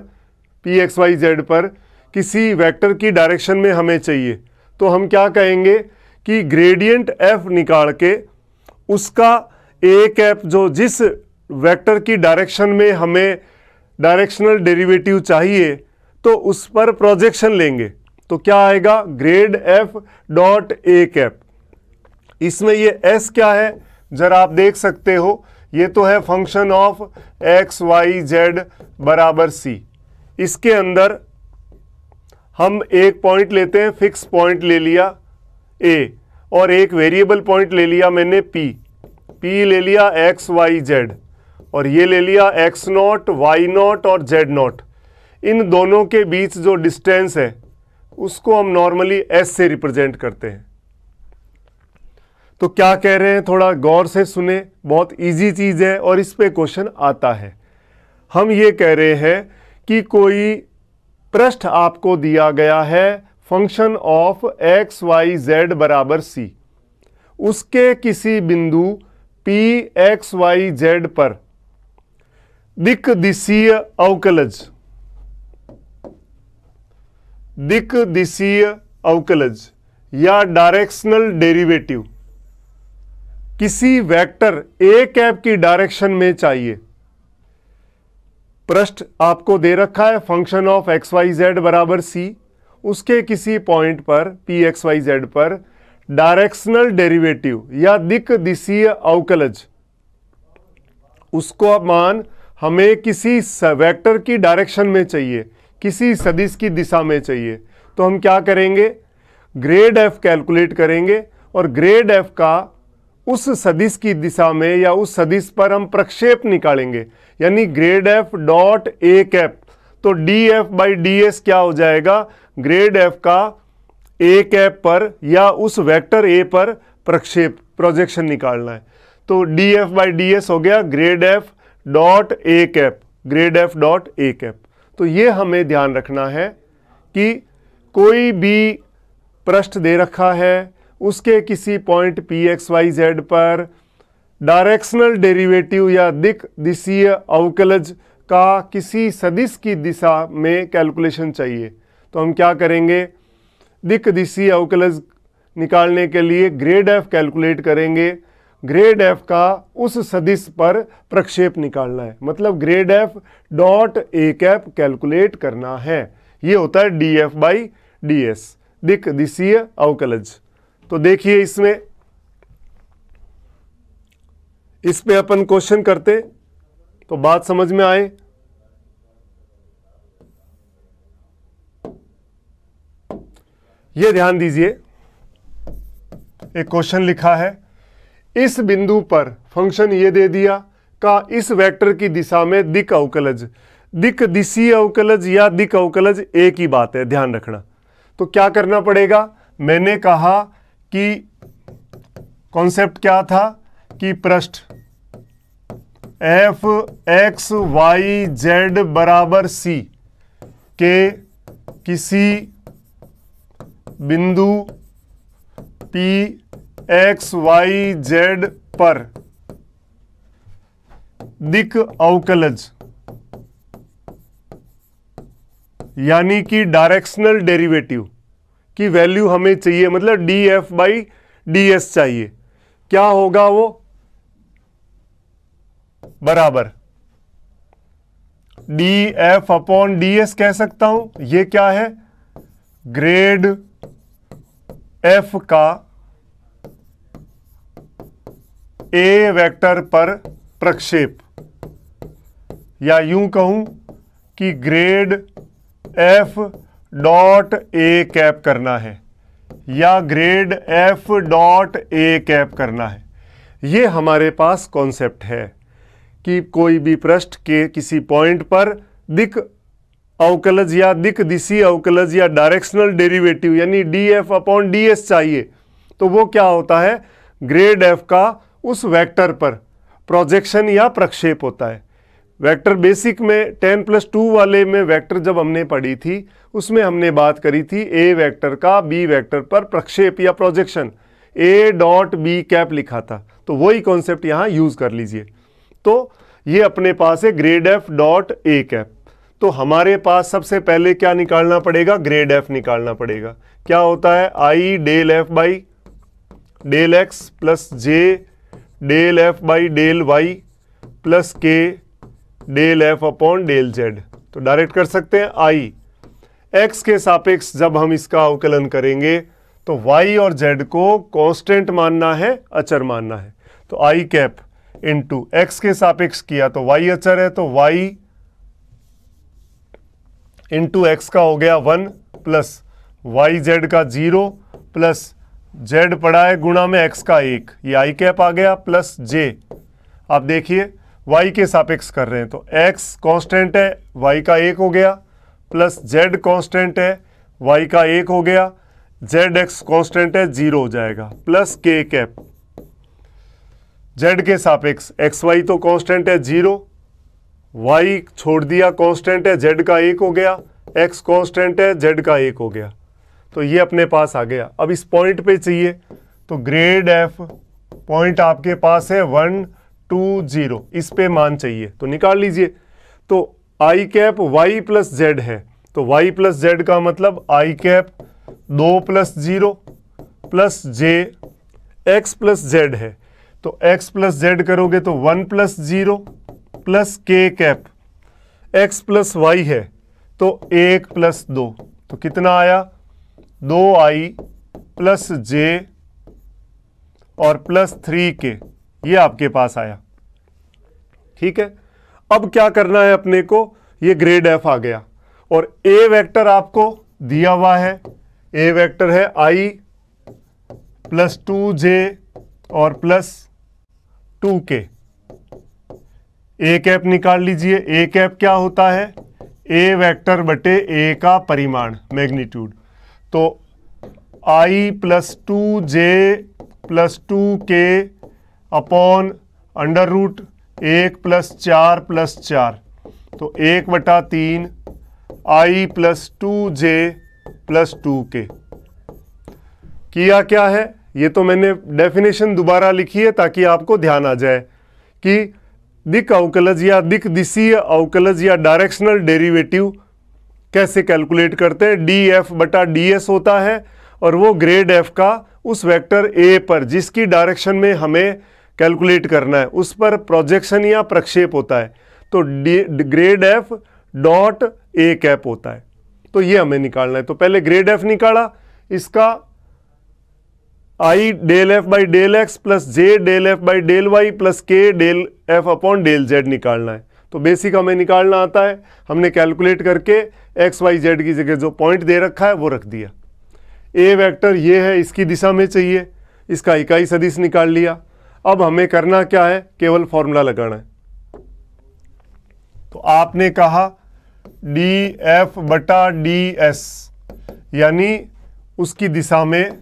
पी एक्स वाई जेड पर किसी वेक्टर की डायरेक्शन में हमें चाहिए, तो हम क्या कहेंगे कि ग्रेडियंट एफ निकाल के उसका ए कैप जो जिस वेक्टर की डायरेक्शन में हमें डायरेक्शनल डेरिवेटिव चाहिए तो उस पर प्रोजेक्शन लेंगे। तो क्या आएगा ग्रेड एफ डॉट ए कैप। इसमें ये एस क्या है जरा आप देख सकते हो, ये तो है function of x Y Z बराबर सी। इसके अंदर हम एक पॉइंट लेते हैं, फिक्स पॉइंट ले लिया ए और एक वेरिएबल पॉइंट ले लिया मैंने पी, पी ले लिया एक्स वाई जेड और ये ले लिया एक्स नॉट वाई नॉट और जेड नॉट। इन दोनों के बीच जो डिस्टेंस है उसको हम नॉर्मली एस से रिप्रेजेंट करते हैं। तो क्या कह रहे हैं थोड़ा गौर से सुने, बहुत इजी चीज़ है और इस पे क्वेश्चन आता है। हम ये कह रहे हैं कि कोई पृष्ठ आपको दिया गया है function of x Y Z बराबर सी, उसके किसी बिंदु पी एक्स वाई जेड पर दिक्दिशीय अवकलज दिक्दिशीय अवकलज या डायरेक्शनल डेरिवेटिव किसी वेक्टर ए कैप की डायरेक्शन में चाहिए। पृष्ठ आपको दे रखा है function of x Y Z बराबर सी, उसके किसी पॉइंट पर पी एक्स वाई जेड पर डायरेक्शनल डेरिवेटिव या दिक्दिशीय अवकलज, उसको मान हमें किसी वेक्टर की डायरेक्शन में चाहिए, किसी सदिश की दिशा में चाहिए। तो हम क्या करेंगे ग्रेड एफ कैलकुलेट करेंगे और ग्रेड एफ का उस सदिश की दिशा में या उस सदिश पर हम प्रक्षेप निकालेंगे, यानी ग्रेड एफ डॉट ए कैप। तो D F by D S क्या हो जाएगा ग्रेड एफ का ए कैप पर या उस वेक्टर ए पर प्रक्षेप प्रोजेक्शन निकालना है। तो D F by D S हो गया ग्रेड एफ डॉट ए कैप, ग्रेड एफ डॉट ए कैप। तो ये हमें ध्यान रखना है कि कोई भी पृष्ठ दे रखा है, उसके किसी point P x Y Z पर डायरेक्शनल डेरिवेटिव या दिक्दिशीय अवकलज का किसी सदिश की दिशा में कैलकुलेशन चाहिए। तो हम क्या करेंगे दिक्दिशीय अवकलज निकालने के लिए ग्रेड एफ कैलकुलेट करेंगे, ग्रेड एफ का उस सदिश पर प्रक्षेप निकालना है, मतलब ग्रेड एफ डॉट ए कैप कैलकुलेट करना है। ये होता है D F by D S दिक्दिशीय अवकलज। तो देखिए इसमें इस पे अपन क्वेश्चन करते तो बात समझ में आए। ये ध्यान दीजिए एक क्वेश्चन लिखा है, इस बिंदु पर फंक्शन ये दे दिया का इस वेक्टर की दिशा में दिक् अवकलज दिक्दिशीय अवकलज या दिक् अवकलज ए की बात है, ध्यान रखना। तो क्या करना पड़ेगा, मैंने कहा कि कॉन्सेप्ट क्या था कि पृष्ठ एफ एक्स वाई जेड बराबर सी के किसी बिंदु पी एक्स वाई जेड पर दिक् अवकलज यानी कि डायरेक्शनल डेरिवेटिव की वैल्यू हमें चाहिए, मतलब D F by D S चाहिए। क्या होगा वो बराबर D F upon D S कह सकता हूं, ये क्या है ग्रेड एफ का ए वेक्टर पर प्रक्षेप, या यूं कहूं कि ग्रेड एफ डॉट ए कैप करना है या ग्रेड एफ डॉट ए कैप करना है। ये हमारे पास कॉन्सेप्ट है कि कोई भी पृष्ठ के किसी पॉइंट पर दिक् अवकलज या दिक्दिशीय अवकलज या डायरेक्शनल डेरिवेटिव यानी D F upon D S चाहिए। तो वो क्या होता है ग्रेड एफ का उस वेक्टर पर प्रोजेक्शन या प्रक्षेप होता है। वेक्टर बेसिक में टेन प्लस टू वाले में वेक्टर जब हमने पढ़ी थी उसमें हमने बात करी थी ए वेक्टर का बी वेक्टर पर प्रक्षेप या प्रोजेक्शन, ए डॉट बी कैप लिखा था। तो वही कॉन्सेप्ट यहाँ यूज़ कर लीजिए। तो ये अपने पास है ग्रेड एफ डॉट ए कैप। तो हमारे पास सबसे पहले क्या निकालना पड़ेगा ग्रेड एफ निकालना पड़ेगा। क्या होता है आई del F by del x plus J del F by del Y plus के del F upon del Z. तो डायरेक्ट कर सकते हैं आई एक्स के सापेक्ष जब हम इसका अवकलन करेंगे तो वाई और जेड को कांस्टेंट मानना है, अचर मानना है। तो आई कैप इंटू एक्स के सापेक्ष किया तो वाई अचर है, तो वाई इंटू एक्स का हो गया वन प्लस वाई जेड का जीरो प्लस जेड पड़ा है गुणा में एक्स का एक, ये आई कैप आ गया प्लस जे। आप देखिए वाई के सापेक्ष कर रहे हैं तो एक्स कांस्टेंट है वाई का एक हो गया प्लस जेड कांस्टेंट है वाई का एक हो गया, जेड एक्स कांस्टेंट है जीरो हो जाएगा प्लस के कैप। जेड के सापेक्ष एक्स वाई तो कांस्टेंट है जीरो, वाई छोड़ दिया कांस्टेंट है जेड का एक हो गया, एक्स कांस्टेंट है जेड का एक हो गया, तो ये अपने पास आ गया। अब इस पॉइंट पे चाहिए तो ग्रेड एफ पॉइंट आपके पास है वन टू जीरो, इस पे मान चाहिए तो निकाल लीजिए। तो आई कैप वाई प्लस जेड है तो वाई प्लस जेड का मतलब आई कैप दो प्लस जीरो प्लस जे एक्स प्लस जेड है, तो एक्स प्लस जेड करोगे तो वन प्लस जीरो प्लस के कैप एक्स प्लस वाई है तो एक प्लस दो, तो कितना आया दो आई प्लस जे और प्लस थ्री के, ये आपके पास आया। ठीक है, अब क्या करना है अपने को, ये ग्रेड एफ आ गया और ए वेक्टर आपको दिया हुआ है, ए वेक्टर है आई प्लस टू जे और प्लस टू के। ए कैप निकाल लीजिए, ए कैप क्या होता है ए वेक्टर बटे ए का परिमाण मैग्नीट्यूड, तो आई प्लस टू जे plus two k upon under root एक प्लस चार प्लस चार, तो एक बटा तीन i plus two J plus two k. किया क्या है, ये तो मैंने डेफिनेशन दोबारा लिखी है ताकि आपको ध्यान आ जाए कि दिक अवकलज या दिक दिशीय अवकलज या डायरेक्शनल डेरिवेटिव कैसे कैलकुलेट करते हैं। डी एफ बटा डी एस होता है और वो ग्रेड एफ का उस वेक्टर ए पर जिसकी डायरेक्शन में हमें कैलकुलेट करना है उस पर प्रोजेक्शन या प्रक्षेप होता है, तो डी ग्रेड एफ डॉट ए कैप होता है। तो ये हमें निकालना है, तो पहले ग्रेड एफ निकाला, इसका आई del F by del x plus J del F by del Y plus के del F upon del Z निकालना है। तो बेसिक हमें निकालना आता है, हमने कैलकुलेट करके एक्स वाई जेड की जगह जो पॉइंट दे रखा है वो रख दिया। ए वेक्टर ये है, इसकी दिशा में चाहिए, इसका इकाई सदिश निकाल लिया। अब हमें करना क्या है, केवल फॉर्मूला लगाना है। तो आपने कहा डी एफ बटा डी एस यानी उसकी दिशा में,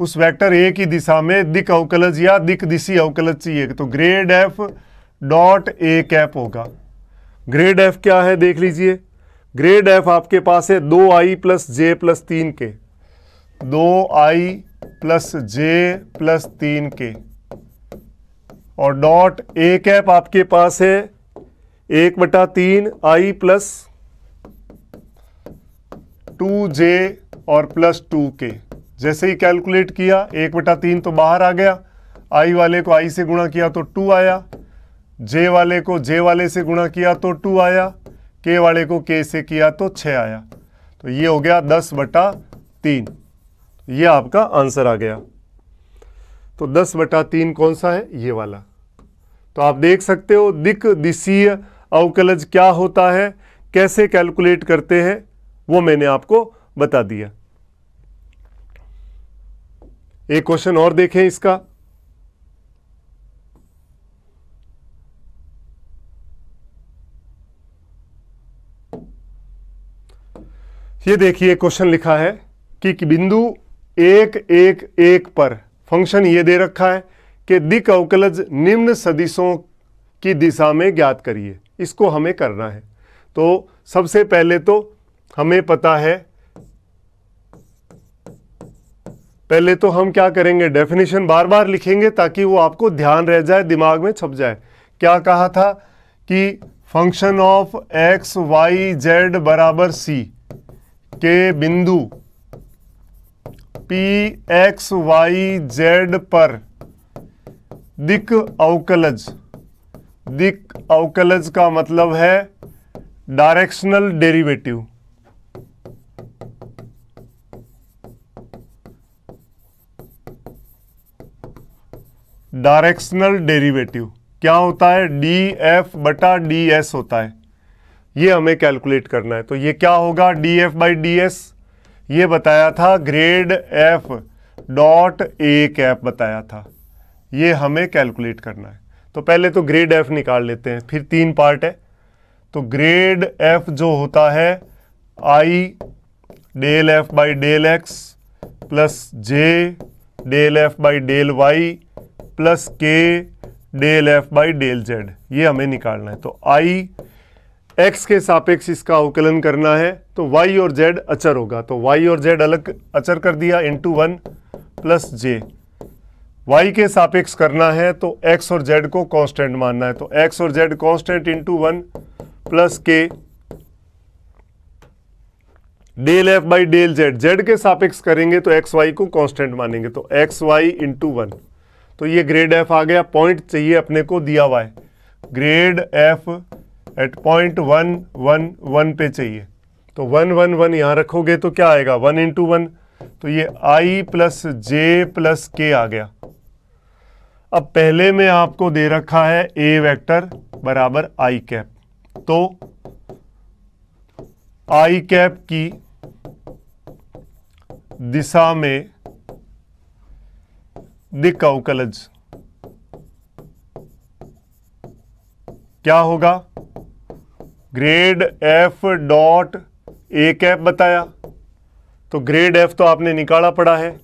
उस वेक्टर ए की दिशा में दिक अवकलज या दिक दिशी अवकलज चाहिए, तो ग्रेड एफ डॉट ए कैप होगा। ग्रेड एफ क्या है देख लीजिए, ग्रेड एफ आपके पास है दो आई प्लस जे प्लस तीन के, दो आई प्लस जे प्लस तीन के और डॉट ए कैप आपके पास है एक बटा तीन आई प्लस टू जे और प्लस टू के। जैसे ही कैलकुलेट किया एक बटा तीन तो बाहर आ गया, आई वाले को आई से गुणा किया तो टू आया, जे वाले को जे वाले से गुणा किया तो टू आया, के वाले को के से किया तो छः आया, तो ये हो गया दस बटा तीन, ये आपका आंसर आ गया। तो दस बटा तीन कौन सा है, ये वाला। तो आप देख सकते हो दिक दिशीय अवकलज क्या होता है, कैसे कैलकुलेट करते हैं, वो मैंने आपको बता दिया। एक क्वेश्चन और देखें इसका, ये देखिए क्वेश्चन लिखा है कि बिंदु एक एक एक पर फंक्शन ये दे रखा है कि दिक अवकलज निम्न सदिशों की दिशा में ज्ञात करिए। इसको हमें करना है, तो सबसे पहले तो हमें पता है, पहले तो हम क्या करेंगे, डेफिनेशन बार बार लिखेंगे ताकि वो आपको ध्यान रह जाए, दिमाग में छप जाए। क्या कहा था कि function of x Y Z बराबर सी के बिंदु पी एक्स वाई जेड पर दिक अवकलज, दिक अवकलज का मतलब है डायरेक्शनल डेरिवेटिव, डायरेक्शनल डेरिवेटिव क्या होता है, डी एफ बटा डी एस होता है, ये हमें कैलकुलेट करना है। तो ये क्या होगा, D F by D S, ये बताया था ग्रेड एफ डॉट ए कैप बताया था, ये हमें कैलकुलेट करना है। तो पहले तो ग्रेड एफ निकाल लेते हैं, फिर तीन पार्ट है तो ग्रेड एफ जो होता है आई del F by del x plus J del F by del Y plus के del F by del Z, ये हमें निकालना है। तो आई एक्स के सापेक्ष इसका अवकलन करना है, तो वाई और जेड अचर होगा, तो वाई और जेड अलग अचर कर दिया इंटू वन प्लस जे, वाई के सापेक्ष करना है तो एक्स और जेड को कांस्टेंट मानना है, तो एक्स और Z constant into one plus के del F by del Z, Z के सापेक्ष करेंगे तो एक्स वाई को कांस्टेंट मानेंगे, तो एक्स वाई इंटू वन। तो ये ग्रेड एफ आ गया, पॉइंट चाहिए अपने को दिया हुआ है, grad F at point one one one पे चाहिए, तो वन वन वन यहाँ रखोगे तो क्या आएगा, वन इंटू वन, तो ये आई प्लस जे प्लस के आ गया। अब पहले में आपको दे रखा है ए वेक्टर बराबर आई कैप, तो आई कैप की दिशा में दिक अवकलज क्या होगा, ग्रेड एफ डॉट ए कैप बताया, तो ग्रेड एफ तो आपने निकाला पड़ा है,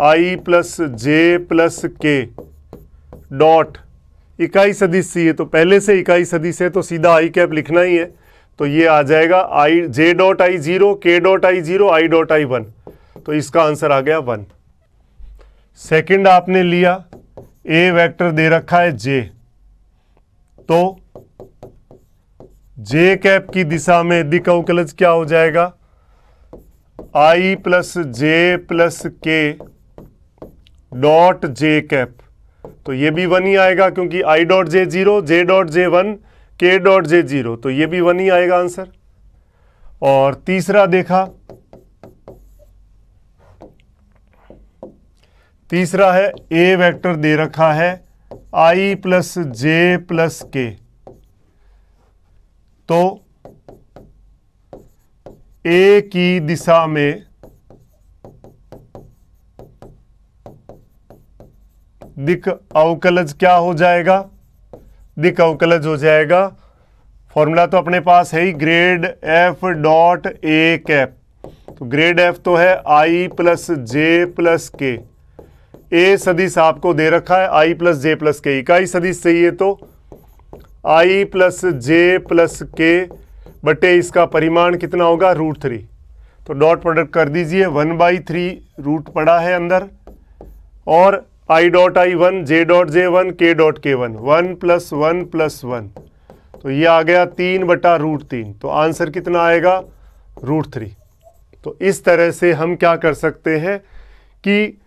आई प्लस जे प्लस के डॉट इकाई सदिश सी है, तो पहले से इकाई सदिश है तो सीधा आई कैप लिखना ही है, तो ये आ जाएगा आई जे डॉट आई जीरो के डॉट आई जीरो आई डॉट आई वन, तो इसका आंसर आ गया वन। सेकंड आपने लिया ए वेक्टर दे रखा है जे, तो जे कैप की दिशा में दिक अवकलज क्या हो जाएगा, आई प्लस जे प्लस के डॉट जे कैप, तो ये भी वन ही आएगा क्योंकि आई डॉट जे जीरो जे डॉट जे वन के डॉट जे जीरो, तो ये भी वन ही आएगा आंसर। और तीसरा देखा, तीसरा है ए वेक्टर दे रखा है आई प्लस जे प्लस के, तो ए की दिशा में दिक अवकलज क्या हो जाएगा, दिक अवकलज हो जाएगा, फॉर्मूला तो अपने पास है ही, ग्रेड एफ डॉट ए कैप, तो ग्रेड एफ तो है आई प्लस जे प्लस के, ए सदिश आपको दे रखा है आई प्लस जे प्लस के, इकाई सदिश चाहिए तो आई प्लस जे प्लस के बटे इसका परिमाण कितना होगा रूट थ्री, तो डॉट प्रोडक्ट कर दीजिए, वन बाई थ्री रूट पड़ा है अंदर, और आई डॉट आई वन जे डॉट जे वन के डॉट के one, one plus one plus one, तो ये आ गया तीन बटा रूट तीन, तो आंसर कितना आएगा रूट थ्री। तो इस तरह से हम क्या कर सकते हैं कि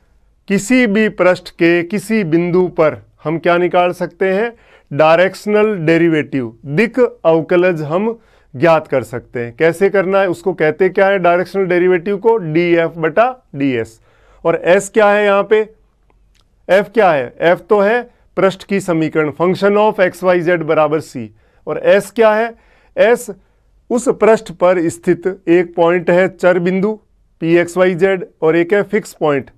किसी भी पृष्ठ के किसी बिंदु पर हम क्या निकाल सकते हैं, डायरेक्शनल डेरिवेटिव दिक अवकलज हम ज्ञात कर सकते हैं। कैसे करना है, उसको कहते क्या है डायरेक्शनल डेरिवेटिव को, डी एफ बटा डी एस, और एस क्या है यहाँ पे, एफ क्या है, एफ तो है पृष्ठ की समीकरण function of x Y Z बराबर सी, और एस क्या है, एस उस पृष्ठ पर स्थित एक पॉइंट है चर बिंदु पी एक्स वाई जेड और एक है fix point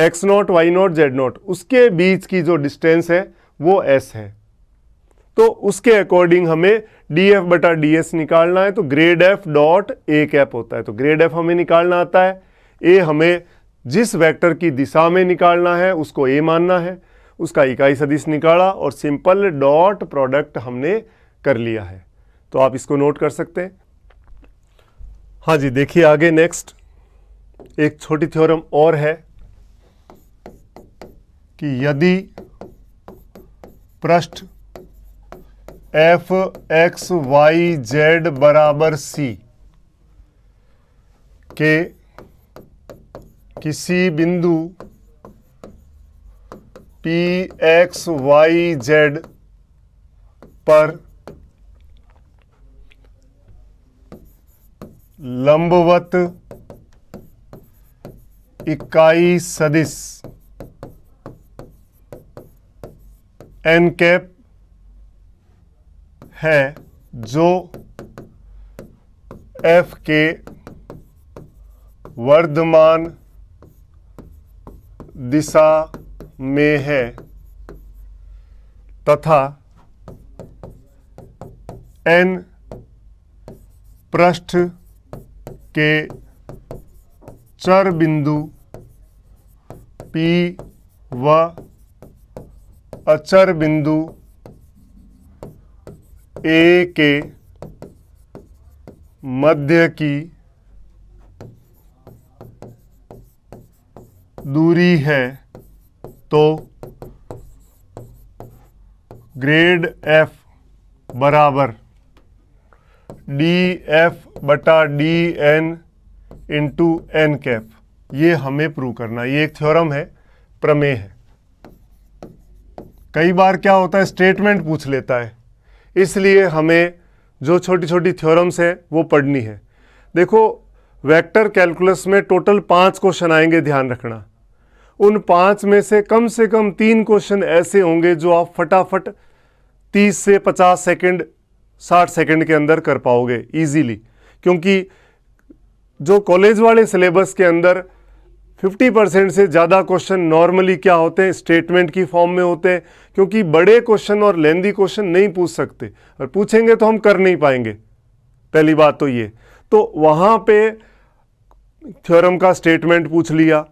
x not why not Z not, उसके बीच की जो डिस्टेंस है वो एस है। तो उसके अकॉर्डिंग हमें डी एफ बटा डी एस निकालना है, तो ग्रेड एफ डॉट ए कैप होता है, तो ग्रेड एफ हमें निकालना आता है, ए हमें जिस वेक्टर की दिशा में निकालना है उसको ए मानना है, उसका इकाई सदिश निकाला और सिंपल डॉट प्रोडक्ट हमने कर लिया है, तो आप इसको नोट कर सकते हैं। हाँ जी, देखिए आगे नेक्स्ट एक छोटी थ्योरम और है कि यदि पृष्ठ एफ एक्स वाई जेड बराबर सी के किसी बिंदु पी एक्स वाई जेड पर लंबवत इकाई सदिश एन कैप है जो एफ के वर्धमान दिशा में है तथा एन पृष्ठ के चर बिंदु पी व अचर बिंदु ए के मध्य की दूरी है तो ग्रेड एफ बराबर डी एफ बटा D N into N cap. ये हमें प्रूव करना है। ये एक थ्योरम है, प्रमेय है। कई बार क्या होता है, स्टेटमेंट पूछ लेता है, इसलिए हमें जो छोटी छोटी थ्योरम्स है वो पढ़नी है। देखो, वेक्टर कैलकुलस में टोटल पाँच क्वेश्चन आएंगे, ध्यान रखना। उन पाँच में से कम से कम तीन क्वेश्चन ऐसे होंगे जो आप फटाफट तीस से पचास सेकंड, साठ सेकंड के अंदर कर पाओगे इजीली, क्योंकि जो कॉलेज वाले सिलेबस के अंदर पचास परसेंट से ज़्यादा क्वेश्चन नॉर्मली क्या होते हैं, स्टेटमेंट की फॉर्म में होते हैं, क्योंकि बड़े क्वेश्चन और लेंदी क्वेश्चन नहीं पूछ सकते, और पूछेंगे तो हम कर नहीं पाएंगे। पहली बात तो ये, तो वहाँ पे थ्योरम का स्टेटमेंट पूछ लिया,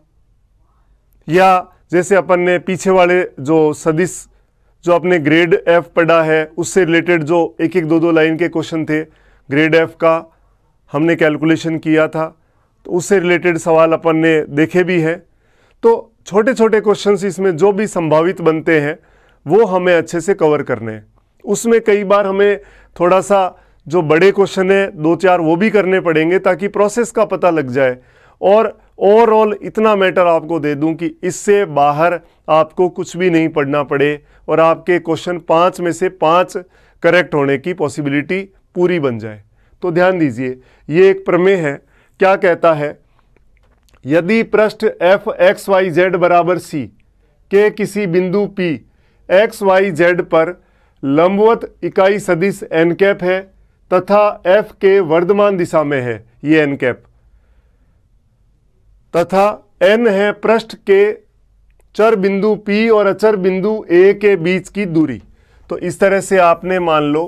या जैसे अपन ने पीछे वाले जो सदिश जो अपने ग्रेड एफ पढ़ा है उससे रिलेटेड जो एक एक दो दो लाइन के क्वेश्चन थे, ग्रेड एफ का हमने कैलकुलेशन किया था, तो उससे रिलेटेड सवाल अपन ने देखे भी हैं। तो छोटे छोटे क्वेश्चंस इसमें जो भी संभावित बनते हैं वो हमें अच्छे से कवर करने हैं। उसमें कई बार हमें थोड़ा सा जो बड़े क्वेश्चन है दो चार वो भी करने पड़ेंगे ताकि प्रोसेस का पता लग जाए। और ओवरऑल इतना मैटर आपको दे दूं कि इससे बाहर आपको कुछ भी नहीं पढ़ना पड़े और आपके क्वेश्चन पाँच में से पाँच करेक्ट होने की पॉसिबिलिटी पूरी बन जाए। तो ध्यान दीजिए, ये एक प्रमेय है। क्या कहता है, यदि पृष्ठ एफ एक्स वाई जेड बराबर सी के किसी बिंदु पी एक्स वाई जेड पर लंबवत इकाई सदिश एन कैप है तथा एफ के वर्धमान दिशा में है, ये एन कैप, तथा एन है पृष्ठ के चर बिंदु पी और अचर बिंदु ए के बीच की दूरी। तो इस तरह से आपने मान लो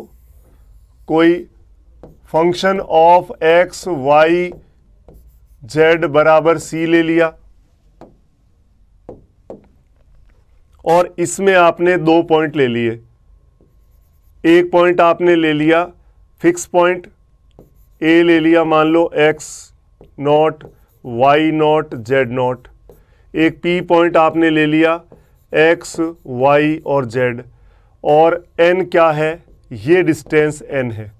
कोई function of x Y Z बराबर सी ले लिया और इसमें आपने दो पॉइंट ले लिए। एक पॉइंट आपने ले लिया फिक्स पॉइंट ए ले लिया, मान लो x not why not Z not. एक पी पॉइंट आपने ले लिया एक्स वाई और जेड, और एन क्या है, ये डिस्टेंस एन है।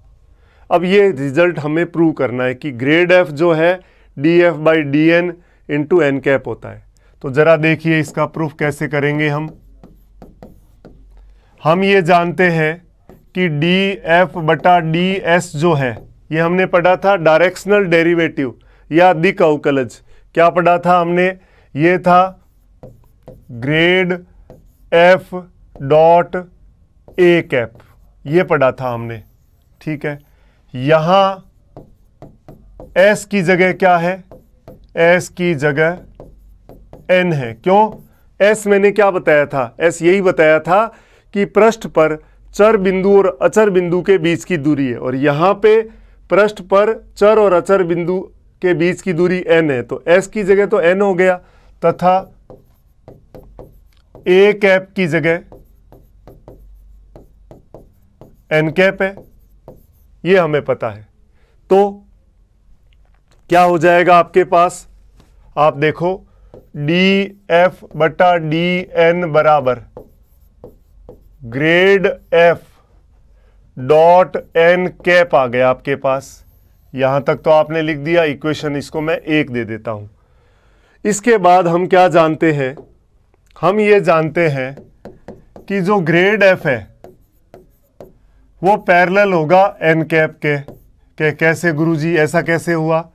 अब ये रिजल्ट हमें प्रूव करना है कि ग्रेड एफ जो है D F by D N into N cap होता है। तो ज़रा देखिए इसका प्रूफ कैसे करेंगे हम। हम ये जानते हैं कि डी एफ बटा डी एस जो है, ये हमने पढ़ा था डायरेक्शनल डेरिवेटिव या दिक्कवकलज। क्या पढ़ा था हमने, ये था ग्रेड एफ डॉट ए कैप, ये पढ़ा था हमने, ठीक है। यहाँ S की जगह क्या है, S की जगह N है। क्यों? S मैंने क्या बताया था, S यही बताया था कि पृष्ठ पर चर बिंदु और अचर बिंदु के बीच की दूरी है, और यहाँ पे पृष्ठ पर चर और अचर बिंदु के बीच की दूरी N है, तो S की जगह तो N हो गया, तथा A कैप की जगह N कैप है, ये हमें पता है। तो क्या हो जाएगा आपके पास, आप देखो डी एफ बटा डी एन बराबर grade F dot N cap आ गया आपके पास। यहां तक तो आपने लिख दिया इक्वेशन, इसको मैं एक दे देता हूं। इसके बाद हम क्या जानते हैं, हम ये जानते हैं कि जो ग्रेड एफ है वो पैरेलल होगा एन कैप के। के कैसे गुरुजी, ऐसा कैसे हुआ?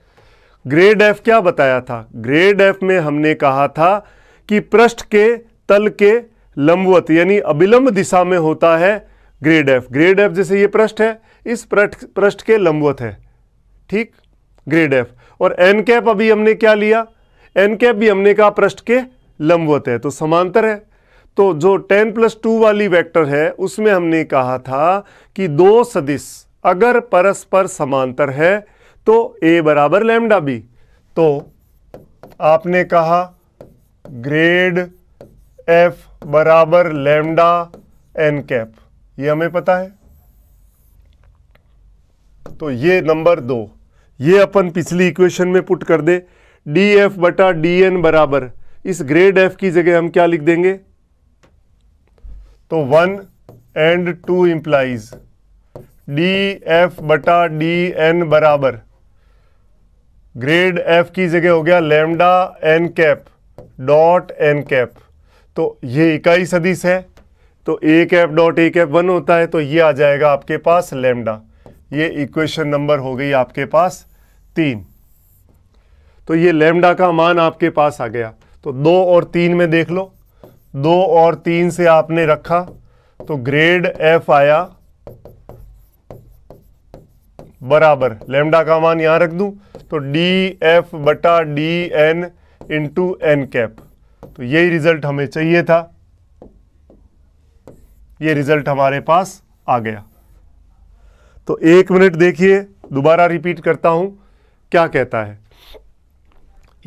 ग्रेड एफ क्या बताया था, ग्रेड एफ में हमने कहा था कि पृष्ठ के तल के लंबवत यानी अभिलंब दिशा में होता है ग्रेड एफ। ग्रेड एफ जैसे ये पृष्ठ है, इस पृष्ठ पृष्ठ के लंबवत है, ठीक, ग्रेड एफ। और एन कैप अभी हमने क्या लिया, एन कैप भी हमने कहा पृष्ठ के लंबवत है, तो समांतर है। तो जो टेन प्लस टू वाली वेक्टर है उसमें हमने कहा था कि दो सदिश अगर परस्पर समांतर है तो ए बराबर लैम्डा बी। तो आपने कहा ग्रेड एफ बराबर लैम्डा एन कैप, ये हमें पता है। तो ये नंबर दो, ये अपन पिछली इक्वेशन में पुट कर दे, डी एफ बटा डी एन बराबर, इस ग्रेड एफ की जगह हम क्या लिख देंगे, तो one and two implies D F बटा डी एन बराबर, ग्रेड एफ की जगह हो गया lambda N cap dot N cap. तो ये इकाई सदिश है, तो ए कैप डॉट ए कैप वन होता है, तो ये आ जाएगा आपके पास लैम्डा। ये इक्वेशन नंबर हो गई आपके पास तीन। तो ये लैम्डा का मान आपके पास आ गया। तो दो और तीन में देख लो, दो और तीन से आपने रखा, तो ग्रेड एफ आया बराबर, लैम्डा का मान यहां रख दूं, तो डी एफ बटा D N into N cap. तो यही रिजल्ट हमें चाहिए था, ये रिजल्ट हमारे पास आ गया। तो एक मिनट देखिए, दोबारा रिपीट करता हूं क्या कहता है।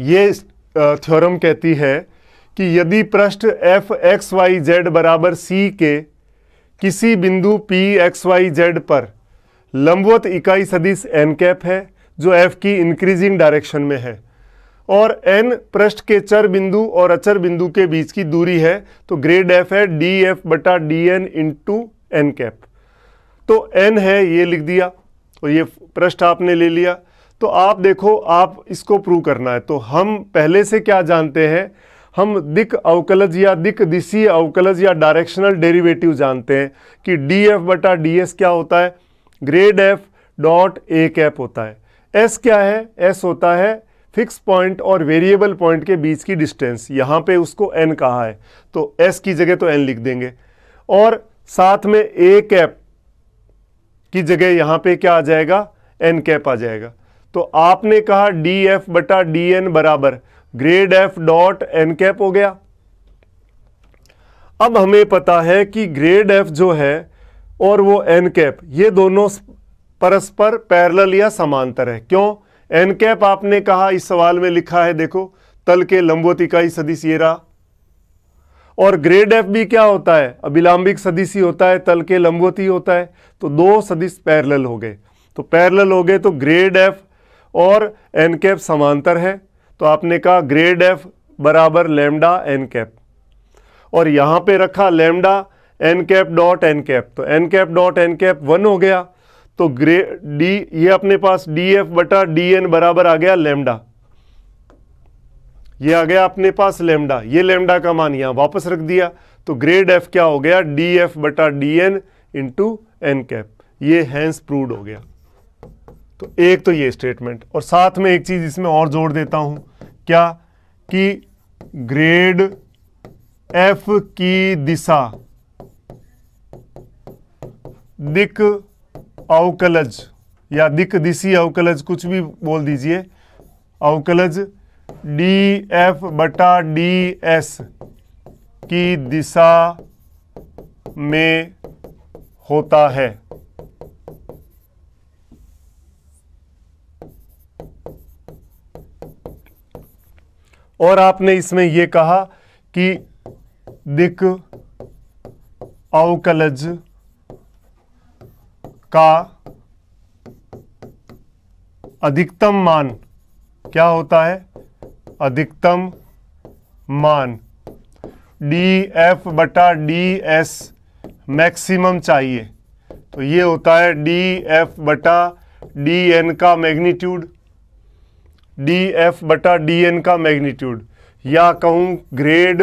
ये थ्योरम कहती है कि यदि पृष्ठ एफ एक्स वाई जेड बराबर सी के किसी बिंदु पी एक्स वाई जेड पर लंबवत इकाई सदिश एन कैप है जो एफ की इंक्रीजिंग डायरेक्शन में है, और एन पृष्ठ के चर बिंदु और अचर बिंदु के बीच की दूरी है, तो ग्रेड एफ है डी एफ बटा D N into N cap. तो एन है ये लिख दिया और ये पृष्ठ आपने ले लिया। तो आप देखो, आप इसको प्रूव करना है, तो हम पहले से क्या जानते हैं, हम दिक् अवकलज या दिक् दिशीय अवकलज या डायरेक्शनल डेरिवेटिव जानते हैं कि डी एफ बटा डी एस क्या होता है, ग्रेड एफ डॉट ए कैप होता है। एस क्या है, एस होता है फिक्स पॉइंट और वेरिएबल पॉइंट के बीच की डिस्टेंस, यहाँ पे उसको एन कहा है, तो एस की जगह तो एन लिख देंगे। और साथ में ए कैप की जगह यहाँ पे क्या आ जाएगा, एन कैप आ जाएगा। तो आपने कहा डी एफ बटा डी एन बराबर grade F dot N cap हो गया। अब हमें पता है कि ग्रेड एफ जो है और वो एन कैप, ये दोनों परस्पर पैरेलल या समांतर है। क्यों, एन कैप आपने कहा इस सवाल में लिखा है, देखो तल के लंबवत इकाई सदिश ये रहा, और ग्रेड एफ भी क्या होता है, अभिलंबिक सदिश ही होता है, तल के लंबवत ही होता है। तो दो सदिश पैरेलल हो गए, तो पैरेलल हो गए तो ग्रेड एफ और एन कैप समांतर है। तो आपने कहा ग्रेड एफ बराबर लैम्डा एन कैप, और यहाँ पे रखा lambda N cap dot N cap, तो N cap dot N cap one हो गया। तो ग्रे डी ये अपने पास डी एफ बटा डी एन बराबर आ गया लैम्डा, ये आ गया अपने पास लैम्डा, ये लैम्डा का मान यहाँ वापस रख दिया। तो ग्रेड एफ क्या हो गया, डी एफ बटा D N into N cap, ये हैंस प्रूव्ड हो गया। तो एक तो ये स्टेटमेंट, और साथ में एक चीज इसमें और जोड़ देता हूं, क्या, कि ग्रेड एफ की दिशा दिक् अवकलज या दिक् दिशी अवकलज, कुछ भी बोल दीजिए, अवकलज डी एफ बटा डी एस की दिशा में होता है। और आपने इसमें यह कहा कि दिक् अवकलज का अधिकतम मान क्या होता है, अधिकतम मान डी एफ बटा डी एस मैक्सिमम चाहिए, तो ये होता है डी एफ बटा डी एन का मैग्नीट्यूड, डी एफ बटा डी एन का मैग्नीट्यूड, या कहूं ग्रेड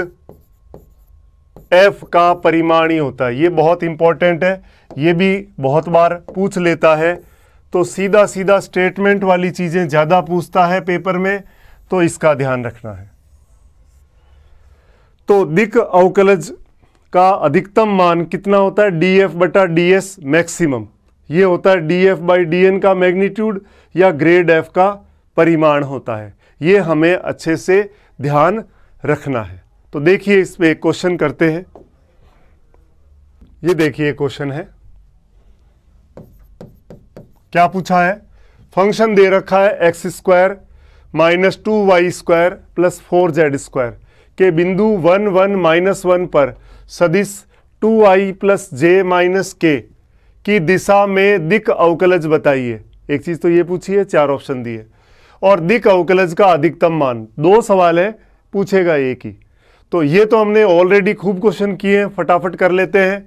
एफ का परिमाणी होता है। ये बहुत इंपॉर्टेंट है, ये भी बहुत बार पूछ लेता है। तो सीधा सीधा स्टेटमेंट वाली चीज़ें ज़्यादा पूछता है पेपर में, तो इसका ध्यान रखना है। तो दिक् अवकलज का अधिकतम मान कितना होता है, डी एफ बटा डी एस मैक्सिमम, ये होता है D F by D N का मैग्नीट्यूड या ग्रेड एफ का परिमाण होता है। ये हमें अच्छे से ध्यान रखना है। तो देखिए इस पे एक क्वेश्चन करते हैं। ये देखिए क्वेश्चन है, क्या पूछा है, फंक्शन दे रखा है x square minus two Y square plus four Z square के बिंदु वन वन माइनस वन पर सदिश two i plus j minus k की दिशा में दिक् अवकलज बताइए। एक चीज़ तो ये पूछी है, चार ऑप्शन दिए, और दिक् अवकलज का अधिकतम मान, दो सवाल है, पूछेगा एक ही। तो ये तो हमने ऑलरेडी खूब क्वेश्चन किए हैं, फटाफट कर लेते हैं।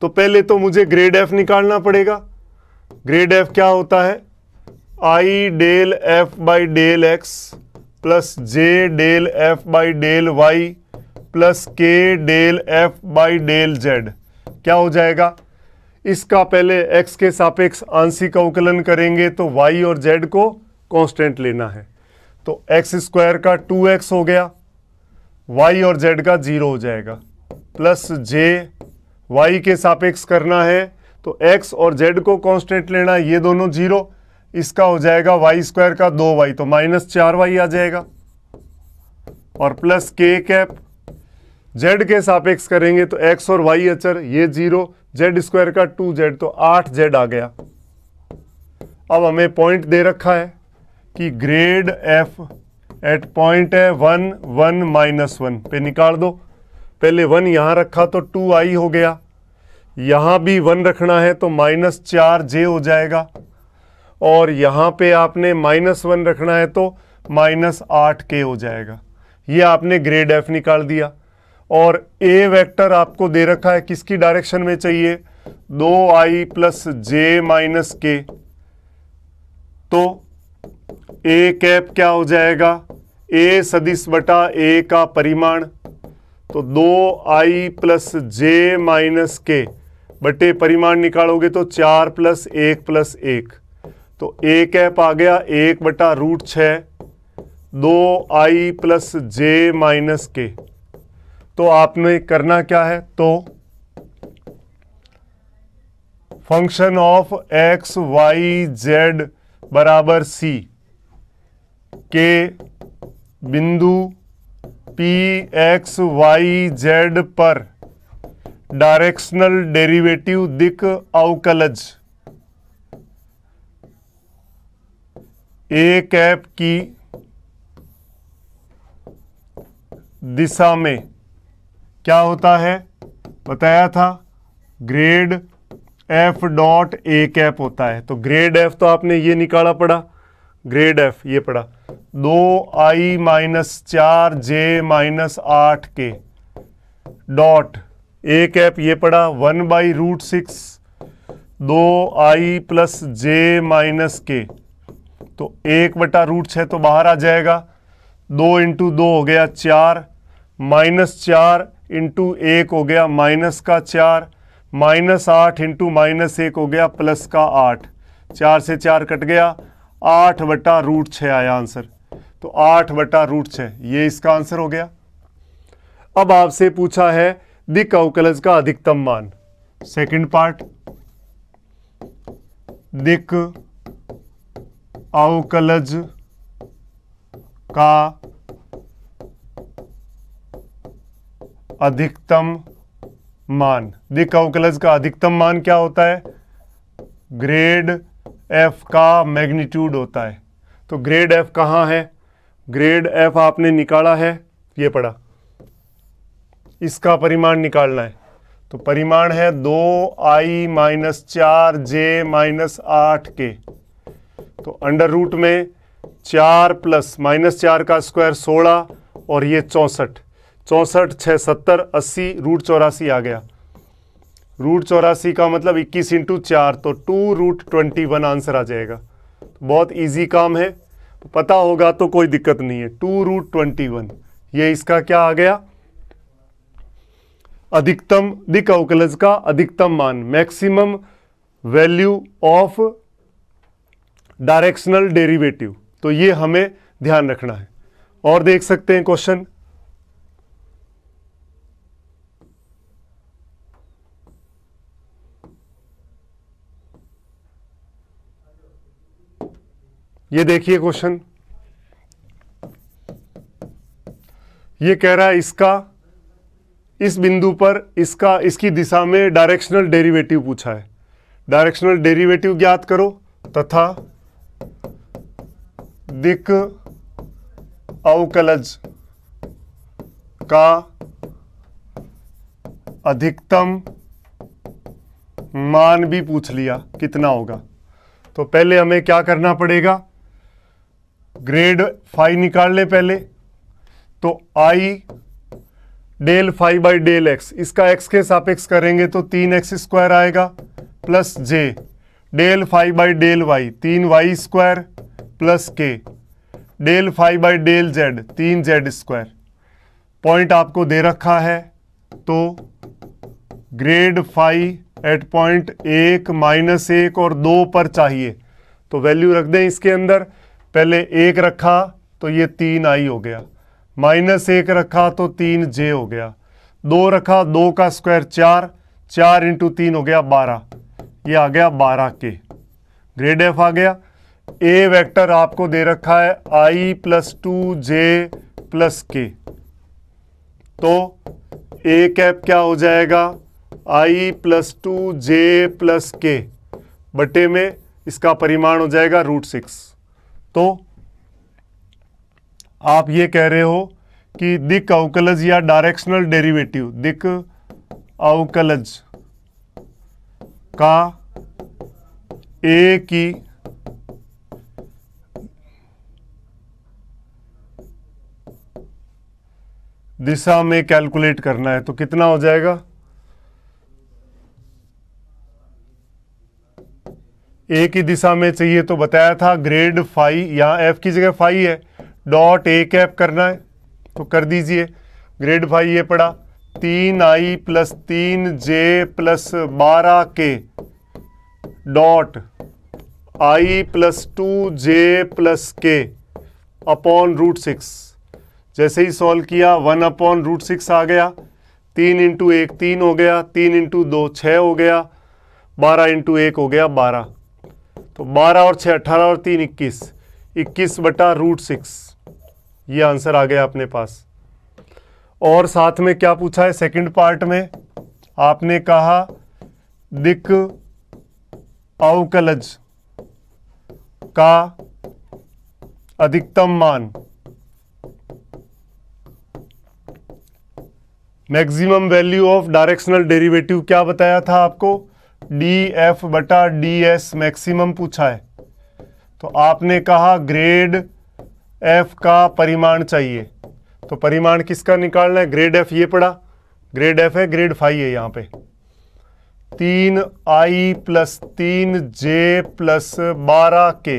तो पहले तो मुझे ग्रेड एफ निकालना पड़ेगा। ग्रेड एफ क्या होता है, आई del F by del x plus J del F by del Y plus के del F by del Z. क्या हो जाएगा, इसका पहले x के सापेक्ष आंशिक अवकलन करेंगे तो y और z को कांस्टेंट लेना है। तो एक्स स्क्वायर का टू एक्स हो गया, y और z का जीरो हो जाएगा, प्लस j y के सापेक्ष करना है तो x और z को कांस्टेंट लेना, ये दोनों जीरो, इसका हो जाएगा वाई स्क्वायर का दो वाई तो माइनस चार वाई आ जाएगा, और प्लस के कैप, जेड के सापेक्ष करेंगे तो एक्स और वाई अचर, ये जीरो, जेड स्क्वायर का टू जेड तो आठ जेड आ गया। अब हमें पॉइंट दे रखा है कि ग्रेड एफ एट पॉइंट है वन वन माइनस वन पे निकाल दो। पहले वन यहाँ रखा तो टू आई हो गया, यहाँ भी वन रखना है तो माइनस चार जे हो जाएगा, और यहाँ पे आपने माइनस वन रखना है तो माइनस आठ के हो जाएगा। ये आपने ग्रेड एफ निकाल दिया। और ए वेक्टर आपको दे रखा है, किसकी डायरेक्शन में चाहिए, दो आई प्लस जे माइनस के, तो ए कैप क्या हो जाएगा, ए सदिश बटा ए का परिमाण, तो दो आई प्लस जे माइनस के बटे परिमाण निकालोगे तो चार प्लस एक प्लस एक, तो ए कैप आ गया एक बटा रूट छः दो आई प्लस जे माइनस के। तो आपने करना क्या है, तो function of x Y Z बराबर सी के बिंदु पी एक्स वाई जेड पर डायरेक्शनल डेरिवेटिव दिक् अवकलज ए कैप की दिशा में क्या होता है, बताया था ग्रेड एफ डॉट ए कैप होता है। तो ग्रेड एफ तो आपने ये निकाला पड़ा, ग्रेड एफ ये पड़ा दो आई माइनस चार जे माइनस आठ के डॉट ए कैप, ये पड़ा वन बाई रूट सिक्स दो आई प्लस जे माइनस के, तो एक बटा रूट छः तो बाहर आ जाएगा, दो इंटू दो हो गया चार, माइनस चार इंटू एक हो गया माइनस का चार, माइनस आठ इंटू माइनस एक हो गया प्लस का आठ, चार से चार कट गया, आठ बटा रूट छः आया आंसर, तो आठ बटा रूट छः ये इसका आंसर हो गया। अब आपसे पूछा है दिक् अवकलज का अधिकतम मान, सेकंड पार्ट, दिक् अवकलज का अधिकतम मान, दिक् अवकलज का अधिकतम मान क्या होता है, ग्रेड एफ का मैग्नीट्यूड होता है। तो ग्रेड एफ कहाँ है, ग्रेड एफ आपने निकाला है, ये पड़ा, इसका परिमाण निकालना है, तो परिमाण है दो आई माइनस चार जे माइनस आठ के, तो अंडर रूट में चार प्लस माइनस चार का स्क्वायर सोलह और ये चौंसठ, चौंसठ छः सत्तर अस्सी रूट चौरासी आ गया, रूट चौरासी का मतलब इक्कीस इंटू चार तो two root twenty one answer आ जाएगा। तो बहुत इजी काम है, पता होगा तो कोई दिक्कत नहीं है, टू रूट ट्वेंटी वन ये इसका क्या आ गया, अधिकतम दिक् अवकलज का अधिकतम मान, maximum value of directional derivative. तो ये हमें ध्यान रखना है। और देख सकते हैं क्वेश्चन, ये देखिए क्वेश्चन, ये कह रहा है इसका इस बिंदु पर इसका इसकी दिशा में डायरेक्शनल डेरिवेटिव पूछा है। डायरेक्शनल डेरिवेटिव ज्ञात करो तथा दिक् अवकलज का अधिकतम मान भी पूछ लिया कितना होगा। तो पहले हमें क्या करना पड़ेगा, ग्रेड फाई निकाल ले पहले। तो आई del phi by del x, इसका एक्स के सापेक्ष करेंगे तो तीन एक्स स्क्वायर आएगा plus J del phi by del y तीन वाई स्क्वायर प्लस के del phi by del z तीन जेड स्क्वायर। पॉइंट आपको दे रखा है तो ग्रेड फाई एट पॉइंट एक माइनस एक और दो पर चाहिए, तो वैल्यू रख दें इसके अंदर। पहले एक रखा तो ये तीन आई हो गया, माइनस एक रखा तो तीन जे हो गया, दो रखा दो का स्क्वायर चार, चार इंटू तीन हो गया बारह, ये आ गया बारह के, ग्रेड एफ आ गया। ए वेक्टर आपको दे रखा है आई प्लस टू जे प्लस के, तो ए कैप क्या हो जाएगा आई प्लस टू जे प्लस के बटे में इसका परिमाण हो जाएगा रूट सिक्स। तो आप ये कह रहे हो कि दिक् अवकलज या डायरेक्शनल डेरिवेटिव दिक् अवकलज का ए की दिशा में कैलकुलेट करना है, तो कितना हो जाएगा, ए की दिशा में चाहिए तो बताया था ग्रेड फाई, यहाँ एफ की जगह फाई है, डॉट ए कैप करना है तो कर दीजिए। ग्रेड फाई ये पड़ा तीन आई प्लस तीन जे प्लस बारह k dot i plus two J plus k upon root six. जैसे ही सॉल्व किया वन अपॉन रूट सिक्स आ गया, तीन इंटू एक तीन हो गया, तीन इंटू दो छः हो गया, बारह इंटू एक हो गया बारह, तो बारह और छः अठारह और तीन इक्कीस, इक्कीस बटा रूट सिक्स, ये आंसर आ गया अपने पास। और साथ में क्या पूछा है सेकंड पार्ट में, आपने कहा दिक् अवकलज का अधिकतम मान maximum value of directional derivative क्या बताया था आपको, डी एफ बटा डी एस मैक्सिमम पूछा है। तो आपने कहा ग्रेड एफ का परिमाण चाहिए, तो परिमाण किसका निकालना है, ग्रेड एफ ये पड़ा, ग्रेड एफ है ग्रेड फाइव है यहाँ पे, तीन आई प्लस तीन जे प्लस बारह के,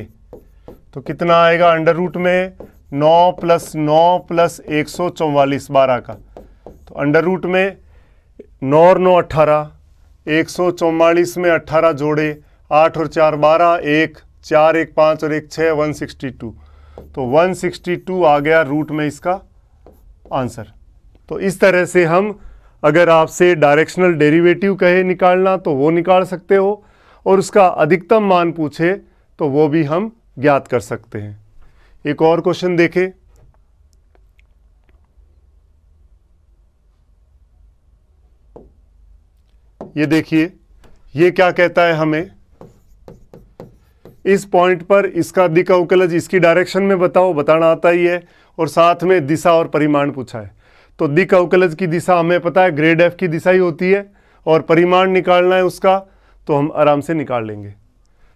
तो कितना आएगा अंडर रूट में नौ प्लस नौ प्लस एक सौ चौवालीस बारह का, तो अंडर रूट में नौ और नौ अट्ठारह, एक सौ चौवालीस में अट्ठारह जोड़े, आठ और चार बारह, एक चार एक पाँच और एक छः वन सिक्सटी टू, तो वन सिक्सटी टू आ गया रूट में इसका आंसर। तो इस तरह से हम, अगर आपसे डायरेक्शनल डेरिवेटिव कहे निकालना तो वो निकाल सकते हो, और उसका अधिकतम मान पूछे तो वो भी हम ज्ञात कर सकते हैं। एक और क्वेश्चन देखें, ये देखिए ये क्या कहता है हमें, इस पॉइंट पर इसका दिक् अवकलज इसकी डायरेक्शन में बताओ, बताना आता ही है, और साथ में दिशा और परिमाण पूछा है। तो दिक् अवकलज की दिशा हमें पता है ग्रेड एफ की दिशा ही होती है, और परिमाण निकालना है उसका तो हम आराम से निकाल लेंगे।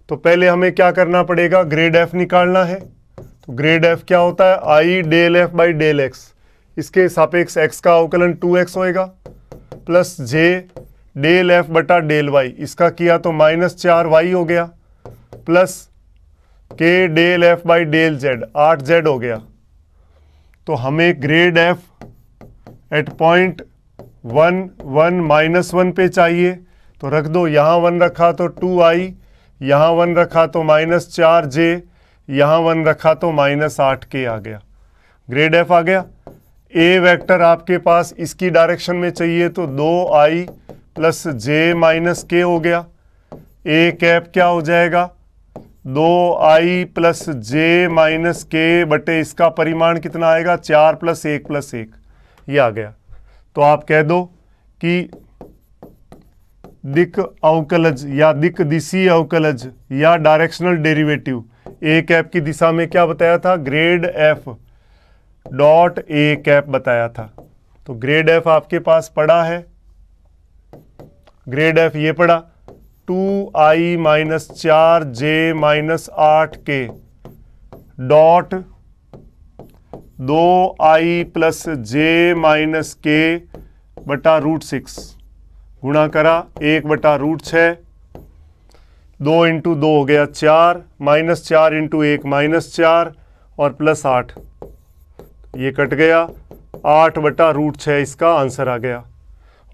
तो पहले हमें क्या करना पड़ेगा, ग्रेड एफ निकालना है, तो ग्रेड एफ क्या होता है आई del F by del x, इसके सापेक्ष एक्स का अवकलन टू एक्स होएगा प्लस जे डेल एफ बटा डेल वाई, इसका किया तो माइनस चार वाई हो गया प्लस के del F by del z आठ जेड हो गया। तो हमें grad F at point one one minus one पे चाहिए, तो रख दो, यहाँ वन रखा तो टू आई, यहाँ वन रखा तो माइनस चार जे, यहाँ वन रखा तो माइनस आठ के आ गया, ग्रेड एफ आ गया। ए वेक्टर आपके पास इसकी डायरेक्शन में चाहिए तो दो आई प्लस जे माइनस के हो गया, ए कैप क्या हो जाएगा दो आई प्लस जे माइनस के बटे इसका परिमाण कितना आएगा, चार प्लस एक प्लस एक, ये आ गया। तो आप कह दो कि दिक अवकलज या दिक दिशी अवकलज या डायरेक्शनल डेरिवेटिव ए कैप की दिशा में क्या बताया था, ग्रेड एफ डॉट ए कैप बताया था। तो ग्रेड एफ आपके पास पड़ा है, ग्रेड एफ ये पड़ा टू आई माइनस चार जे माइनस आठ के डॉट दो आई प्लस जे माइनस के बटा रूट सिक्स गुणा करा एक बटा रूट छः, दो इंटू दो हो गया चार, माइनस चार इंटू एक माइनस चार और प्लस आठ, ये कट गया, आठ बटा रूट छः इसका आंसर आ गया।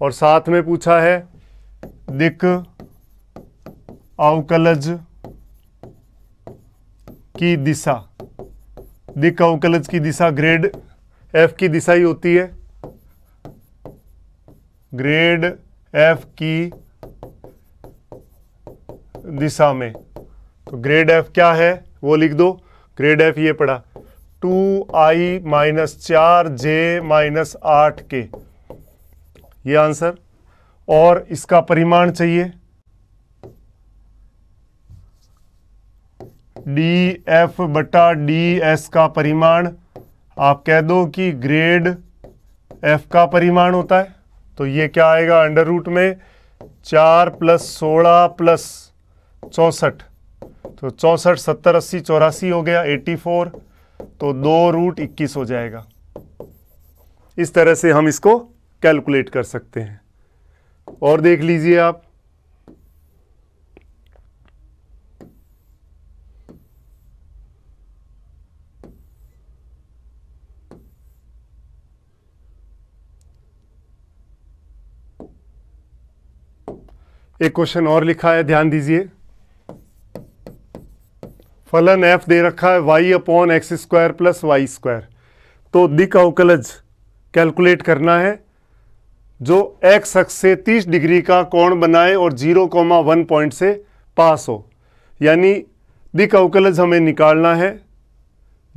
और साथ में पूछा है दिक अवकलज की दिशा, दिक अवकलज की दिशा ग्रेड एफ की दिशा ही होती है, ग्रेड एफ की दिशा में। तो ग्रेड एफ क्या है वो लिख दो, ग्रेड एफ ये पड़ा टू आई माइनस चार जे माइनस आठ के, ये आंसर। और इसका परिमाण चाहिए डी एफ बटा डी एस का परिमाण, आप कह दो कि ग्रेड एफ का परिमाण होता है, तो ये क्या आएगा अंडर रूट में चार प्लस सोलह प्लस चौंसठ, तो चौंसठ सत्तर अस्सी चौरासी हो गया चौरासी, तो दो रूट इक्कीस हो जाएगा। इस तरह से हम इसको कैलकुलेट कर सकते हैं। और देख लीजिए आप, एक क्वेश्चन और लिखा है, ध्यान दीजिए। फलन f दे रखा है y upon x square plus Y square, तो दिक अवकलज कैलकुलेट करना है जो x अक्ष से तीस डिग्री का कोण बनाए और जीरो कॉमा वन पॉइंट से पास हो, यानी दिक अवकलज हमें निकालना है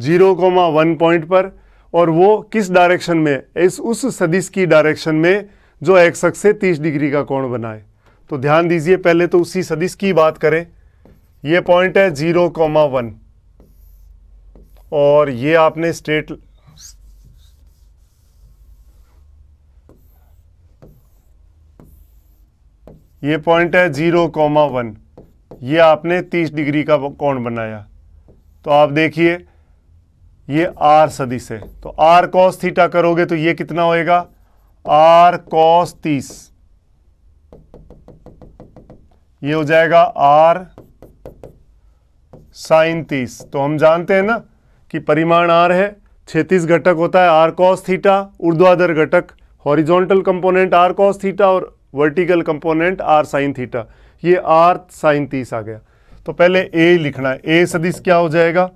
जीरो कॉमा वन पॉइंट पर, और वो किस डायरेक्शन में, इस उस सदिश की डायरेक्शन में जो x अक्ष से तीस डिग्री का कोण बनाए। तो ध्यान दीजिए, पहले तो उसी सदिश की बात करें, ये पॉइंट है जीरो कॉमा वन और ये आपने स्ट्रेट ये पॉइंट है जीरो कॉमा वन, ये आपने तीस डिग्री का कोण बनाया। तो आप देखिए ये आर सदिश है, तो आर कॉस थीटा करोगे तो ये कितना होएगा, आर कॉस तीस, ये हो जाएगा आर साइन तीस। तो हम जानते हैं ना कि परिमाण आर है, छत्तीस घटक होता है आर कॉस थीटा, ऊर्ध्वाधर घटक horizontal component r cos theta और vertical component r sine theta, ये आर साइन तीस आ गया। तो पहले ए लिखना है, ए सदिश क्या हो जाएगा,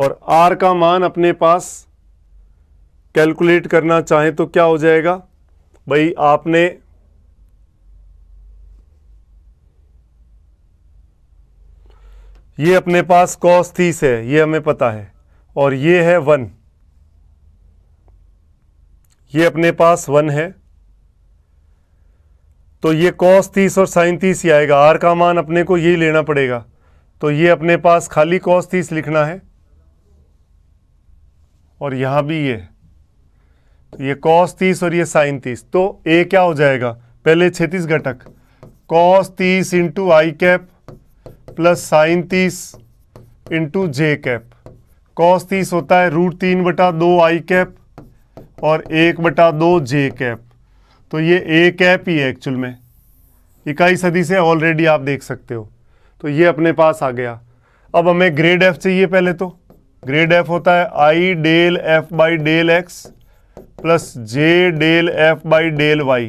और आर का मान अपने पास कैलकुलेट करना चाहे तो क्या हो जाएगा भाई, आपने ये अपने पास कॉस तीस है, ये हमें पता है, और ये है वन, ये अपने पास वन है, तो ये कॉस तीस और साइन तीस ही आएगा, आर का मान अपने को यही लेना पड़ेगा। तो ये अपने पास खाली कॉस तीस लिखना है, और यहाँ भी ये तो ये कॉस तीस और ये साइन तीस। तो ए क्या हो जाएगा, पहले छत्तीस घटक कॉस तीस into i cap plus sine तीस इंटू जे कैप, कॉस तीस होता है रूट तीन बटा दो आई कैप और एक बटा दो जे कैप, तो ये ए कैप ही है एक्चुअल में, इकाई सदी से ऑलरेडी आप देख सकते हो। तो ये अपने पास आ गया। अब हमें ग्रेड एफ चाहिए, पहले तो ग्रेड एफ होता है आई del F by del x plus J del F by del y,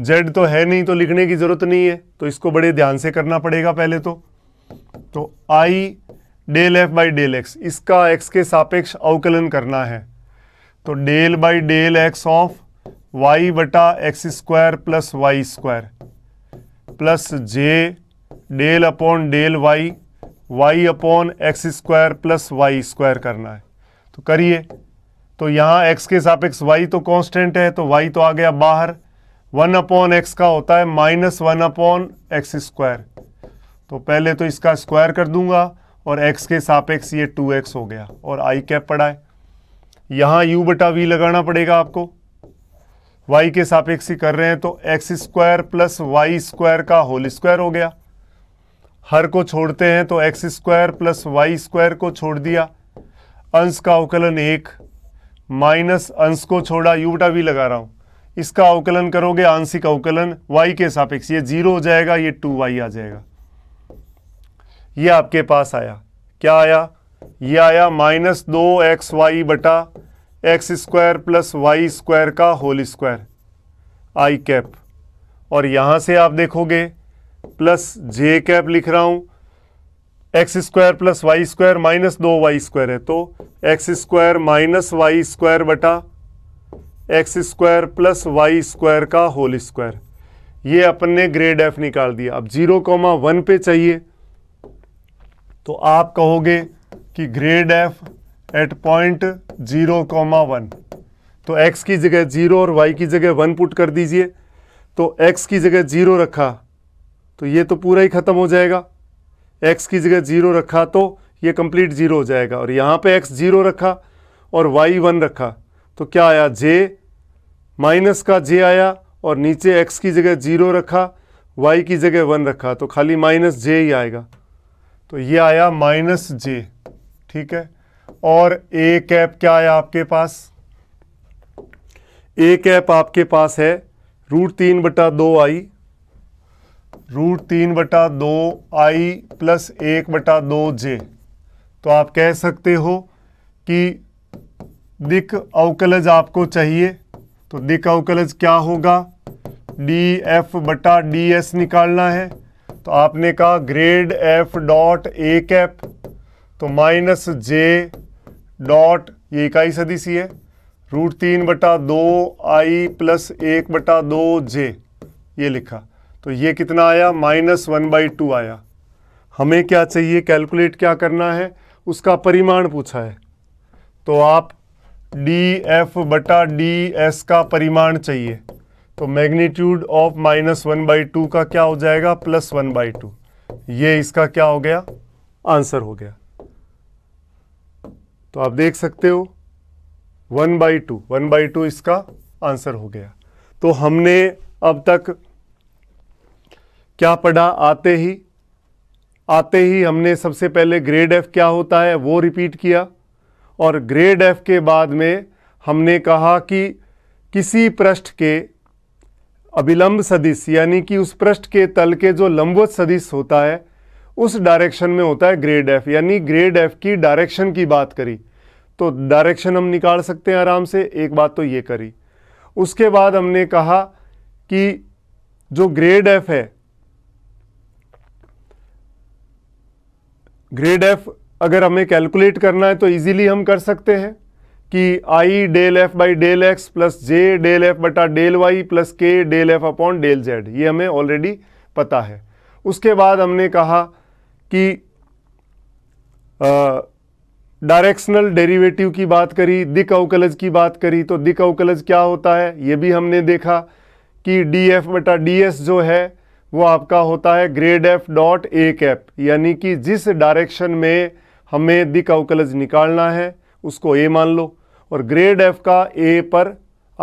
Z तो है नहीं तो लिखने की ज़रूरत नहीं है, तो इसको बड़े ध्यान से करना पड़ेगा पहले तो। तो आई del F by del x, इसका एक्स के सापेक्ष अवकलन करना है, तो del by del x of y बटा x square plus Y square, plus जे del upon del y y upon x square plus Y square करना है। तो करिए, तो यहाँ एक्स के सापेक्ष वाई तो कांस्टेंट है तो वाई तो आ गया बाहर। वन अपॉन एक्स का होता है minus one upon x square, तो पहले तो इसका स्क्वायर कर दूंगा और एक्स के सापेक्ष ये टू एक्स हो गया और आई कैप पड़ा है। यहाँ यू बटा वी लगाना पड़ेगा आपको, वाई के सापेक्ष ही कर रहे हैं तो x square plus Y square का होल स्क्वायर हो गया। हर को छोड़ते हैं तो x square plus Y square को छोड़ दिया, अंश का अवकलन एक माइनस अंश को छोड़ा, यू बटा वी लगा रहा हूँ, इसका अवकलन करोगे आंशिक अवकलन y के सापेक्ष, ये जीरो हो जाएगा, ये टू वाई आ जाएगा। ये आपके पास आया, क्या आया? ये आया माइनस दो एक्स वाई बटा x square plus Y square का होल स्क्वायर आई कैप, और यहाँ से आप देखोगे प्लस जे कैप लिख रहा हूँ, x square plus Y square minus दो वाई स्क्वायर है तो x square minus y square बटा x square plus Y square का होल स्क्वायर। ये अपन ने ग्रेड एफ निकाल दिया। अब जीरो कॉमा वन पे चाहिए तो आप कहोगे कि grad F at point zero comma one, तो एक्स की जगह जीरो और वाई की जगह वन पुट कर दीजिए, तो एक्स की जगह जीरो रखा तो ये तो पूरा ही ख़त्म हो जाएगा, एक्स की जगह जीरो रखा तो ये कंप्लीट जीरो हो जाएगा, और यहाँ पे एक्स जीरो रखा और वाई वन रखा तो क्या आया, जे माइनस का जे आया, और नीचे एक्स की जगह जीरो रखा वाई की जगह वन रखा तो खाली माइनस जे ही आएगा, तो ये आया माइनस जे, ठीक है। और ए कैप क्या आया आपके पास? ए कैप आपके पास है रूट तीन बटा दो आई, रूट तीन बटा दो आई प्लस एक बटा दो जे। तो आप कह सकते हो कि दिक अवकलज आपको चाहिए, तो दिक अवकलज क्या होगा, डी एफ बटा डी एस निकालना है, तो आपने कहा ग्रेड एफ डॉट ए कैप, तो माइनस जे डॉट, ये इकाई सदिश ही है, रूट तीन बटा दो आई प्लस एक बटा दो जे, ये लिखा तो ये कितना आया, माइनस वन बाई टू आया। हमें क्या चाहिए, कैलकुलेट क्या करना है, उसका परिमाण पूछा है, तो आप डी एफ बटा डी एस का परिमाण चाहिए, तो magnitude of minus one by two का क्या हो जाएगा, प्लस वन बाई टू, ये इसका क्या हो गया, आंसर हो गया। तो आप देख सकते हो one by two one by two इसका आंसर हो गया। तो हमने अब तक क्या पढ़ा, आते ही आते ही हमने सबसे पहले ग्रेड एफ क्या होता है वो रिपीट किया, और ग्रेड एफ के बाद में हमने कहा कि किसी पृष्ठ के अभिलंब सदिश यानी कि उस पृष्ठ के तल के जो लंबवत सदिश होता है उस डायरेक्शन में होता है ग्रेड एफ, यानी ग्रेड एफ की डायरेक्शन की बात करी, तो डायरेक्शन हम निकाल सकते हैं आराम से, एक बात तो ये करी। उसके बाद हमने कहा कि जो ग्रेड एफ है, ग्रेड एफ अगर हमें कैलकुलेट करना है तो इजीली हम कर सकते हैं कि i del F by del x plus J del F बटा डेल वाई प्लस के del F upon del Z, ये हमें ऑलरेडी पता है। उसके बाद हमने कहा कि डायरेक्शनल डेरिवेटिव की बात करी, दिक अवकलज की बात करी, तो दिक अवकलज क्या होता है ये भी हमने देखा कि डी एफ बटा डी एस जो है वो आपका होता है ग्रेड एफ डॉट ए कैप, यानी कि जिस डायरेक्शन में हमें दिक अवकलज निकालना है उसको ए मान लो, और ग्रेड एफ का ए पर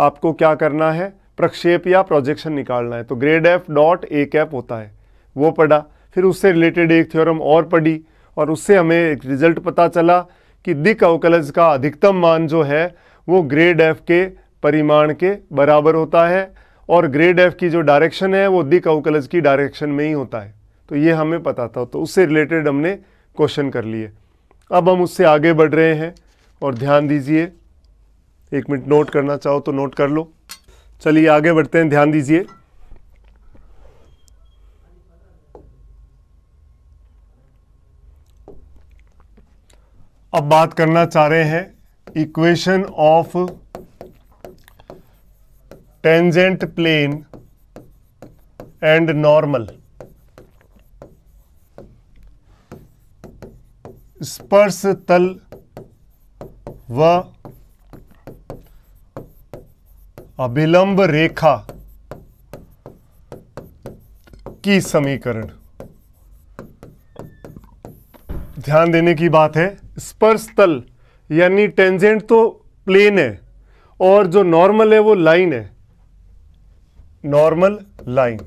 आपको क्या करना है, प्रक्षेप या प्रोजेक्शन निकालना है, तो ग्रेड एफ डॉट ए कैप होता है, वो पढ़ा। फिर उससे रिलेटेड एक थ्योरम और पढ़ी, और उससे हमें एक रिजल्ट पता चला कि दिक अवकलज का अधिकतम मान जो है वो ग्रेड एफ के परिमाण के बराबर होता है, और ग्रेड एफ की जो डायरेक्शन है वो दिक अवकलज की डायरेक्शन में ही होता है, तो ये हमें पता था, तो उससे रिलेटेड हमने क्वेश्चन कर लिए। अब हम उससे आगे बढ़ रहे हैं और ध्यान दीजिए, एक मिनट नोट करना चाहो तो नोट कर लो, चलिए आगे बढ़ते हैं, ध्यान दीजिए। अब बात करना चाह रहे हैं equation of tangent plane and normal, स्पर्श तल व अभिलंब रेखा की समीकरण। ध्यान देने की बात है, स्पर्श तल यानी टेंजेंट तो प्लेन है और जो नॉर्मल है वो लाइन है, नॉर्मल लाइन।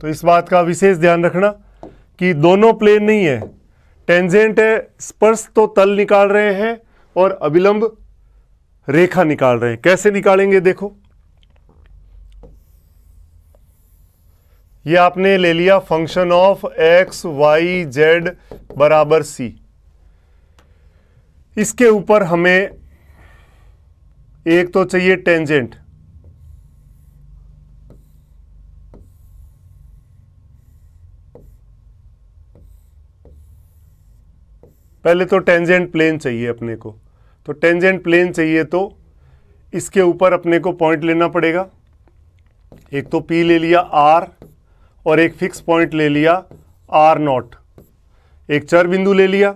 तो इस बात का विशेष ध्यान रखना कि दोनों प्लेन नहीं है, टेंजेंट है, स्पर्श तो तल निकाल रहे हैं और अभिलंब रेखा निकाल रहे हैं। कैसे निकालेंगे देखो, ये आपने ले लिया function of x Y Z बराबर सी। इसके ऊपर हमें एक तो चाहिए टेंजेंट, पहले तो टेंजेंट प्लेन चाहिए अपने को, तो टेंजेंट प्लेन चाहिए तो इसके ऊपर अपने को पॉइंट लेना पड़ेगा। एक तो P ले लिया R और एक फिक्स पॉइंट ले लिया आर नॉट, एक चर बिंदु ले लिया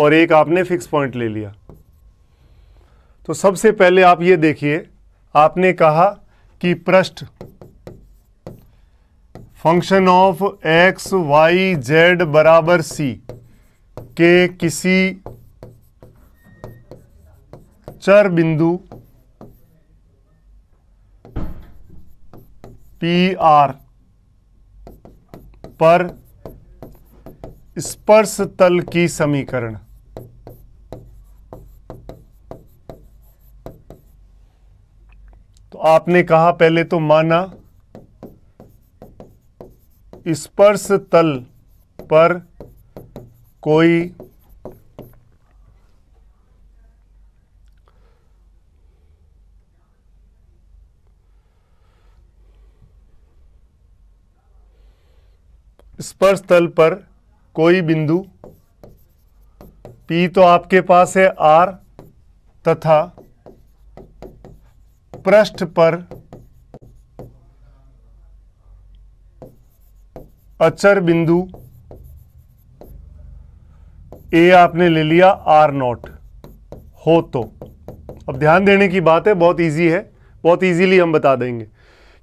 और एक आपने फिक्स पॉइंट ले लिया। तो सबसे पहले आप ये देखिए, आपने कहा कि पृष्ठ function of x Y Z बराबर सी के किसी चर बिंदु पी आर पर स्पर्श तल की समीकरण। तो आपने कहा पहले तो माना स्पर्श तल पर कोई स्पर्श तल पर कोई बिंदु P तो आपके पास है R तथा पृष्ठ पर अचर बिंदु A आपने ले लिया R नॉट हो। तो अब ध्यान देने की बात है, बहुत इजी है, बहुत इजीली हम बता देंगे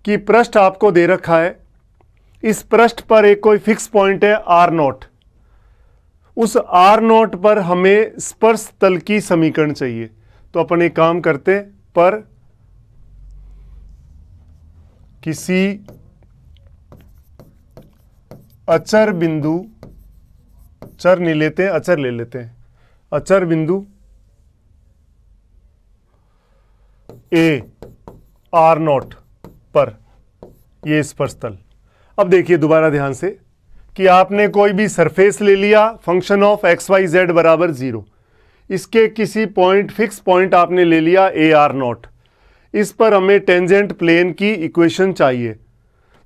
कि पृष्ठ आपको दे रखा है, इस पृष्ठ पर एक कोई फिक्स पॉइंट है आर नॉट, उस आर नॉट पर हमें स्पर्श तल की समीकरण चाहिए। तो अपन एक काम करते पर किसी अचर बिंदु, चर नहीं लेते हैं, अचर ले लेते हैं, अचर बिंदु ए आर नॉट पर यह स्पर्श तल। अब देखिए दोबारा ध्यान से कि आपने कोई भी सरफेस ले लिया function of x Y Z बराबर जीरो, इसके किसी पॉइंट फिक्स पॉइंट आपने ले लिया ए आर नॉट, इस पर हमें टेंजेंट प्लेन की इक्वेशन चाहिए।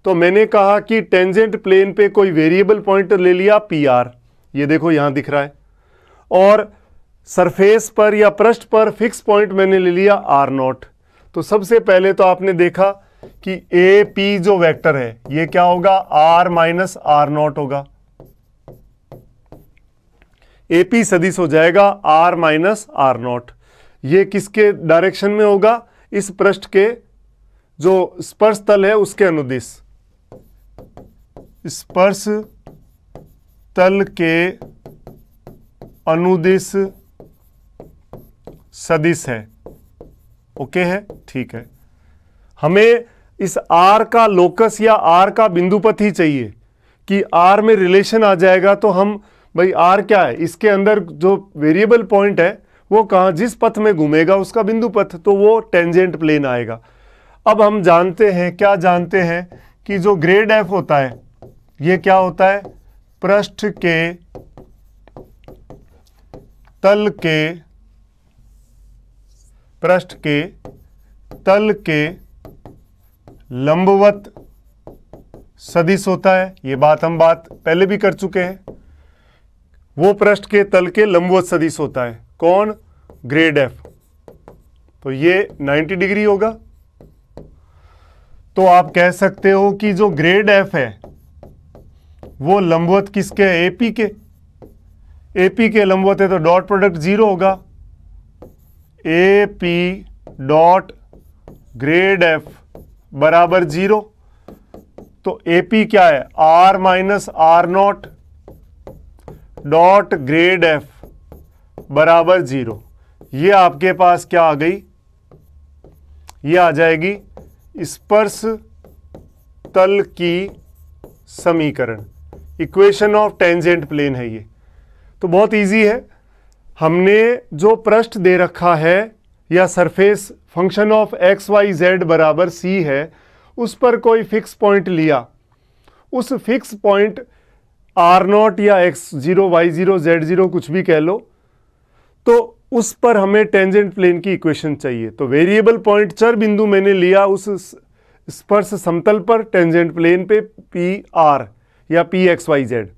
तो मैंने कहा कि टेंजेंट प्लेन पे कोई वेरिएबल पॉइंट ले लिया पी आर, ये देखो यहाँ दिख रहा है, और सरफेस पर या पृष्ठ पर फिक्स पॉइंट मैंने ले लिया आर नॉट। तो सबसे पहले तो आपने देखा कि ए पी जो वेक्टर है ये क्या होगा, आर माइनस आर नॉट होगा, ए पी सदिश हो जाएगा आर माइनस आर नॉट। ये किसके डायरेक्शन में होगा, इस पृष्ठ के जो स्पर्श तल है उसके अनुदिश, स्पर्श तल के अनुदिश सदिश है। ओके है, ठीक है, हमें इस R का लोकस या R का बिंदुपथ ही चाहिए कि R में रिलेशन आ जाएगा। तो हम भाई R क्या है, इसके अंदर जो वेरिएबल पॉइंट है वो कहाँ, जिस पथ में घूमेगा उसका बिंदुपथ, तो वो टेंजेंट प्लेन आएगा। अब हम जानते हैं, क्या जानते हैं कि जो ग्रेड एफ होता है ये क्या होता है, पृष्ठ के तल के पृष्ठ के तल के लंबवत सदिश होता है। ये बात हम बात पहले भी कर चुके हैं, वो पृष्ठ के तल के लंबवत सदिश होता है, कौन, ग्रेड एफ। तो ये नब्बे डिग्री होगा। तो आप कह सकते हो कि जो ग्रेड एफ है वो लंबवत किसके है, एपी के, ए पी के लंबवत है तो डॉट प्रोडक्ट जीरो होगा, a P dot grade F बराबर जीरो। तो ए पी क्या है, are minus are not dot grade F बराबर जीरो। ये आपके पास क्या आ गई, ये आ जाएगी स्पर्श तल की समीकरण, इक्वेशन ऑफ टेंजेंट प्लेन है ये। तो बहुत इजी है, हमने जो पृष्ठ दे रखा है या surface function of x Y Z बराबर सी है, उस पर कोई फिक्स पॉइंट लिया, उस फिक्स पॉइंट आर नॉट या x zero Y zero Z zero कुछ भी कह लो, तो उस पर हमें टेंजेंट प्लेन की इक्वेशन चाहिए। तो वेरिएबल पॉइंट चर बिंदु मैंने लिया, उस स्पर्श समतल पर टेंजेंट प्लेन पे पी आर या पी एक्स वाई जेड।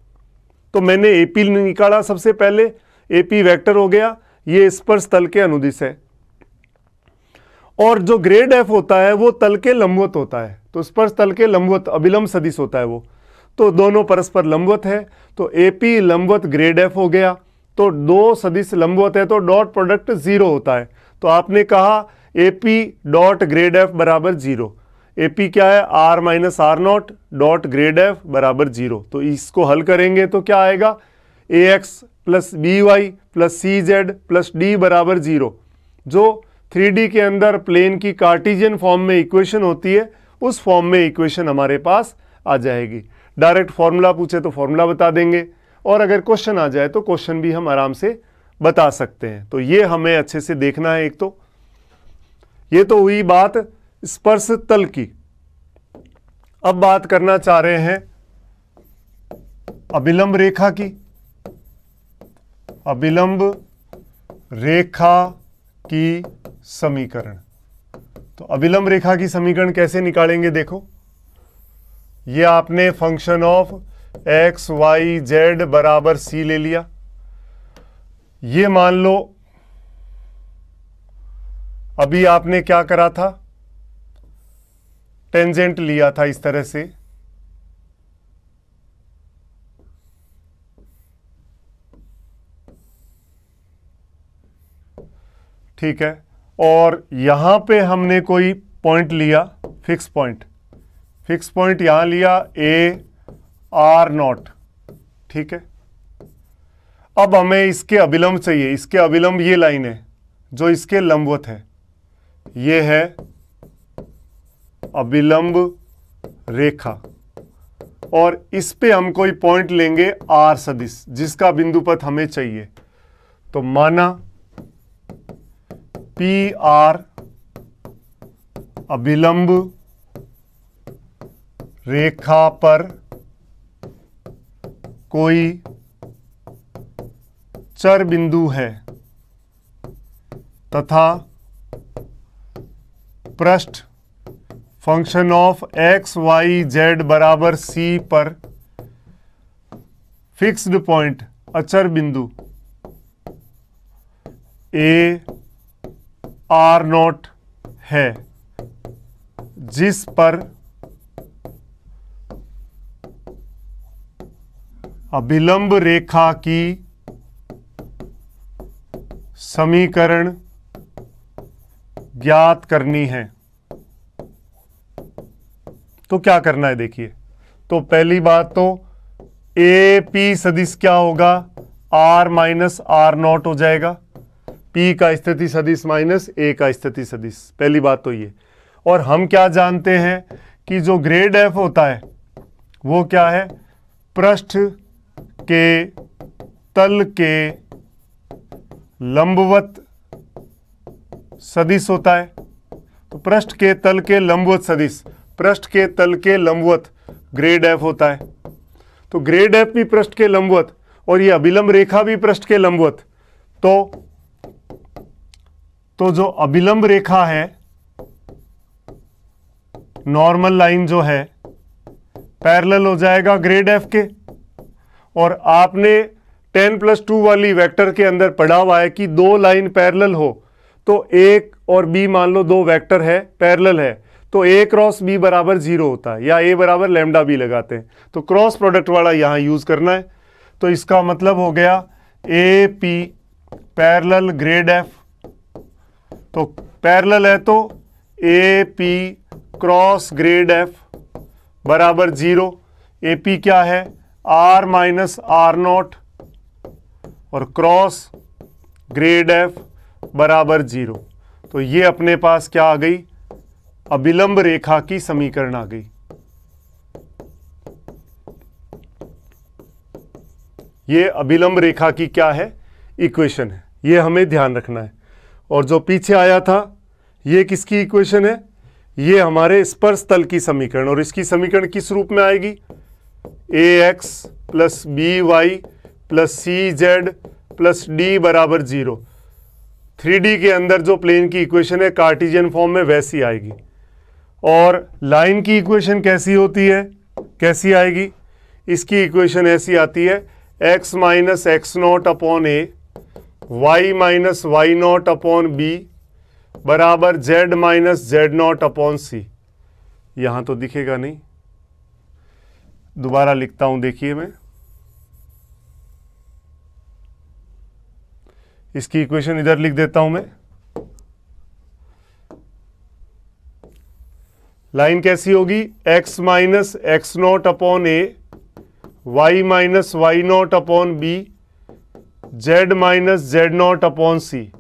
तो मैंने ए पी निकाला सबसे पहले, ए पी वैक्टर हो गया, ये स्पर्श तल के अनुदिश है, और जो ग्रेड एफ होता है वो तल के लंबवत होता है, तो स्पर्श तल के लंबवत अभिलंब सदिश होता है वो, तो दोनों परस्पर लंबवत है, तो ए पी लंबवत ग्रेड एफ हो गया। तो दो सदिश लंबवत है तो डॉट प्रोडक्ट जीरो होता है, तो आपने कहा A P dot grade F बराबर जीरो। ए पी क्या है, are minus are not dot grade F बराबर जीरो। तो इसको हल करेंगे तो क्या आएगा, ए x plus B Y plus सी जेड प्लस डी बराबर जीरो, जो थ्री डी के अंदर प्लेन की कार्टिजियन फॉर्म में इक्वेशन होती है, उस फॉर्म में इक्वेशन हमारे पास आ जाएगी। डायरेक्ट फॉर्मूला पूछे तो फॉर्मूला बता देंगे, और अगर क्वेश्चन आ जाए तो क्वेश्चन भी हम आराम से बता सकते हैं। तो ये हमें अच्छे से देखना है। एक तो ये तो हुई बात स्पर्श तल की, अब बात करना चाह रहे हैं अभिलंब रेखा की। अभिलंब रेखा की समीकरण, तो अभिलंब रेखा की समीकरण कैसे निकालेंगे, देखो ये आपने function of x Y Z बराबर सी ले लिया, ये मान लो अभी आपने क्या करा था, टेंजेंट लिया था इस तरह से, ठीक है, और यहां पे हमने कोई पॉइंट लिया, फिक्स पॉइंट, फिक्स पॉइंट यहां लिया ए आर नॉट, ठीक है। अब हमें इसके अभिलंब चाहिए, इसके अभिलंब ये लाइन है जो इसके लंबवत है, ये है अभिलंब रेखा, और इस पे हम कोई पॉइंट लेंगे आर सदिश, जिसका बिंदु पथ हमें चाहिए। तो माना पी आर अभिलंब रेखा पर कोई चर बिंदु है तथा पृष्ठ function of x Y Z बराबर सी पर फिक्स्ड पॉइंट अचर बिंदु ए आर नॉट है, जिस पर अभिलंब रेखा की समीकरण ज्ञात करनी है। तो क्या करना है देखिए, तो पहली बात तो ए पी सदिश क्या होगा, आर माइनस आर नॉट हो जाएगा, पी का स्थिति सदिश माइनस ए का स्थिति सदिश, पहली बात तो ये। और हम क्या जानते हैं कि जो ग्रेड एफ होता है वो क्या है, पृष्ठ के तल के लंबवत सदिश होता है, तो पृष्ठ के तल के लंबवत सदिश, पृष्ठ के तल के लंबवत ग्रेड एफ होता है। तो ग्रेड एफ भी पृष्ठ के लंबवत और ये अभिलंब रेखा भी पृष्ठ के लंबवत, तो तो जो अभिलंब रेखा है, नॉर्मल लाइन जो है, पैरेलल हो जाएगा ग्रेड एफ के। और आपने टेन प्लस टू वाली वेक्टर के अंदर पढ़ा हुआ है कि दो लाइन पैरेलल हो तो एक और बी मान लो दो वेक्टर है पैरेलल है, तो ए क्रॉस बी बराबर जीरो होता है, या ए बराबर लेमडा बी लगाते हैं, तो क्रॉस प्रोडक्ट वाला यहाँ यूज करना है। तो इसका मतलब हो गया A P parallel grad F, तो पैरेलल है तो A P cross grad F बराबर जीरो। ए पी क्या है, आर माइनस आर नॉट, और क्रॉस ग्रेड एफ बराबर जीरो। तो ये अपने पास क्या आ गई, अभिलंब रेखा की समीकरण आ गई। ये अभिलंब रेखा की क्या है, इक्वेशन है, ये हमें ध्यान रखना है। और जो पीछे आया था ये किसकी इक्वेशन है, ये हमारे स्पर्श तल की समीकरण। और इसकी समीकरण किस रूप में आएगी, ए x plus B Y plus सी जेड प्लस डी बराबर जीरो। थ्री डी के अंदर जो प्लेन की इक्वेशन है कार्टेशियन फॉर्म में वैसी आएगी। और लाइन की इक्वेशन कैसी होती है, कैसी आएगी, इसकी इक्वेशन ऐसी आती है X minus x not upon A, Y minus why not upon B बराबर Z minus Z not upon सी। यहाँ तो दिखेगा नहीं, दोबारा लिखता हूँ, देखिए मैं इसकी इक्वेशन इधर लिख देता हूँ मैं। लाइन कैसी होगी, x minus x not upon A, Y minus why not upon B, Z minus Z not upon सी।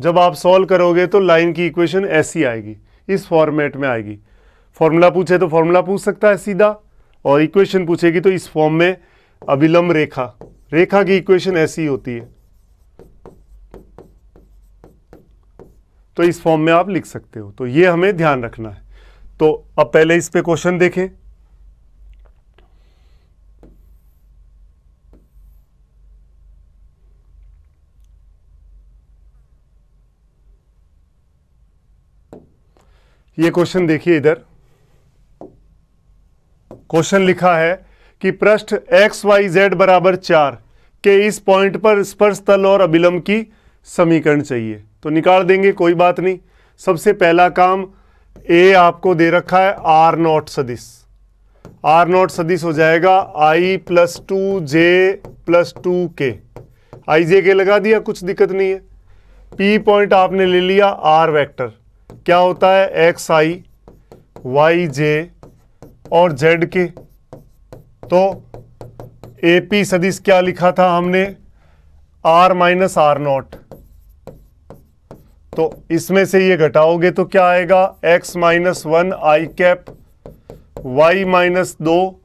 जब आप सॉल्व करोगे तो लाइन की इक्वेशन ऐसी आएगी, इस फॉर्मेट में आएगी। फॉर्मूला पूछे तो फॉर्मूला पूछ सकता है सीधा, और इक्वेशन पूछेगी तो इस फॉर्म में अभिलंब रेखा रेखा की इक्वेशन ऐसी होती है, तो इस फॉर्म में आप लिख सकते हो। तो ये हमें ध्यान रखना है। तो अब पहले इस पे क्वेश्चन देखें। ये क्वेश्चन देखिए, इधर क्वेश्चन लिखा है कि पृष्ठ एक्स वाई जेड बराबर चार के इस पॉइंट पर स्पर्श तल और अभिलंब की समीकरण चाहिए। तो निकाल देंगे, कोई बात नहीं। सबसे पहला काम, ए आपको दे रखा है आर नॉट सदिश, आर नॉट सदिश हो जाएगा आई प्लस टू जे प्लस टू के। आई जे के लगा दिया, कुछ दिक्कत नहीं है। पी पॉइंट आपने ले लिया, आर वेक्टर क्या होता है, एक्स आई वाई जे और जेड के। तो ए पी सदिश क्या लिखा था हमने, आर माइनस आर नॉट। तो इसमें से ये घटाओगे तो क्या आएगा, X minus one I cap, Y minus दो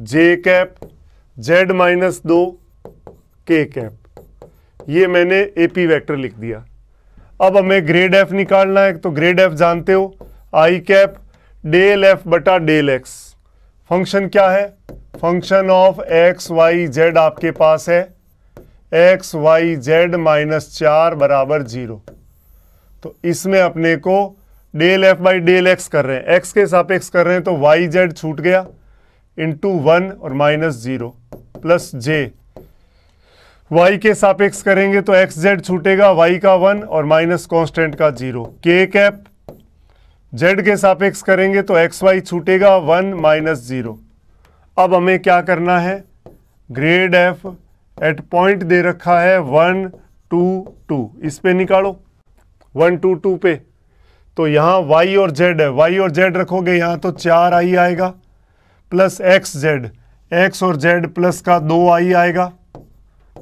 जे कैप, जेड माइनस दो के कैप। ये मैंने ए पी वैक्टर लिख दिया। अब हमें ग्रेड एफ निकालना है, तो ग्रेड एफ जानते हो, आई कैप डेल एफ बटा डेल एक्स। फंक्शन क्या है, function of x Y Z आपके पास है एक्स वाई जेड माइनस चार बराबर जीरो। तो इसमें अपने को del F by del x कर रहे हैं, एक्स के सापेक्ष कर रहे हैं, तो वाई जेड छूट गया इंटू वन और minus zero plus J. y के सापेक्ष करेंगे तो एक्स जेड छूटेगा, y का वन और माइनस कांस्टेंट का जीरो। के कैप z के सापेक्ष करेंगे तो एक्स वाई छूटेगा वन माइनस जीरो। अब हमें क्या करना है, ग्रेड f एट पॉइंट दे रखा है वन टू टू, इस पे निकालो वन टू टू पे। तो यहाँ y और z है, y और z रखोगे यहाँ तो चार आई आएगा प्लस एक्स जेड, एक्स और z प्लस का दो आई आएगा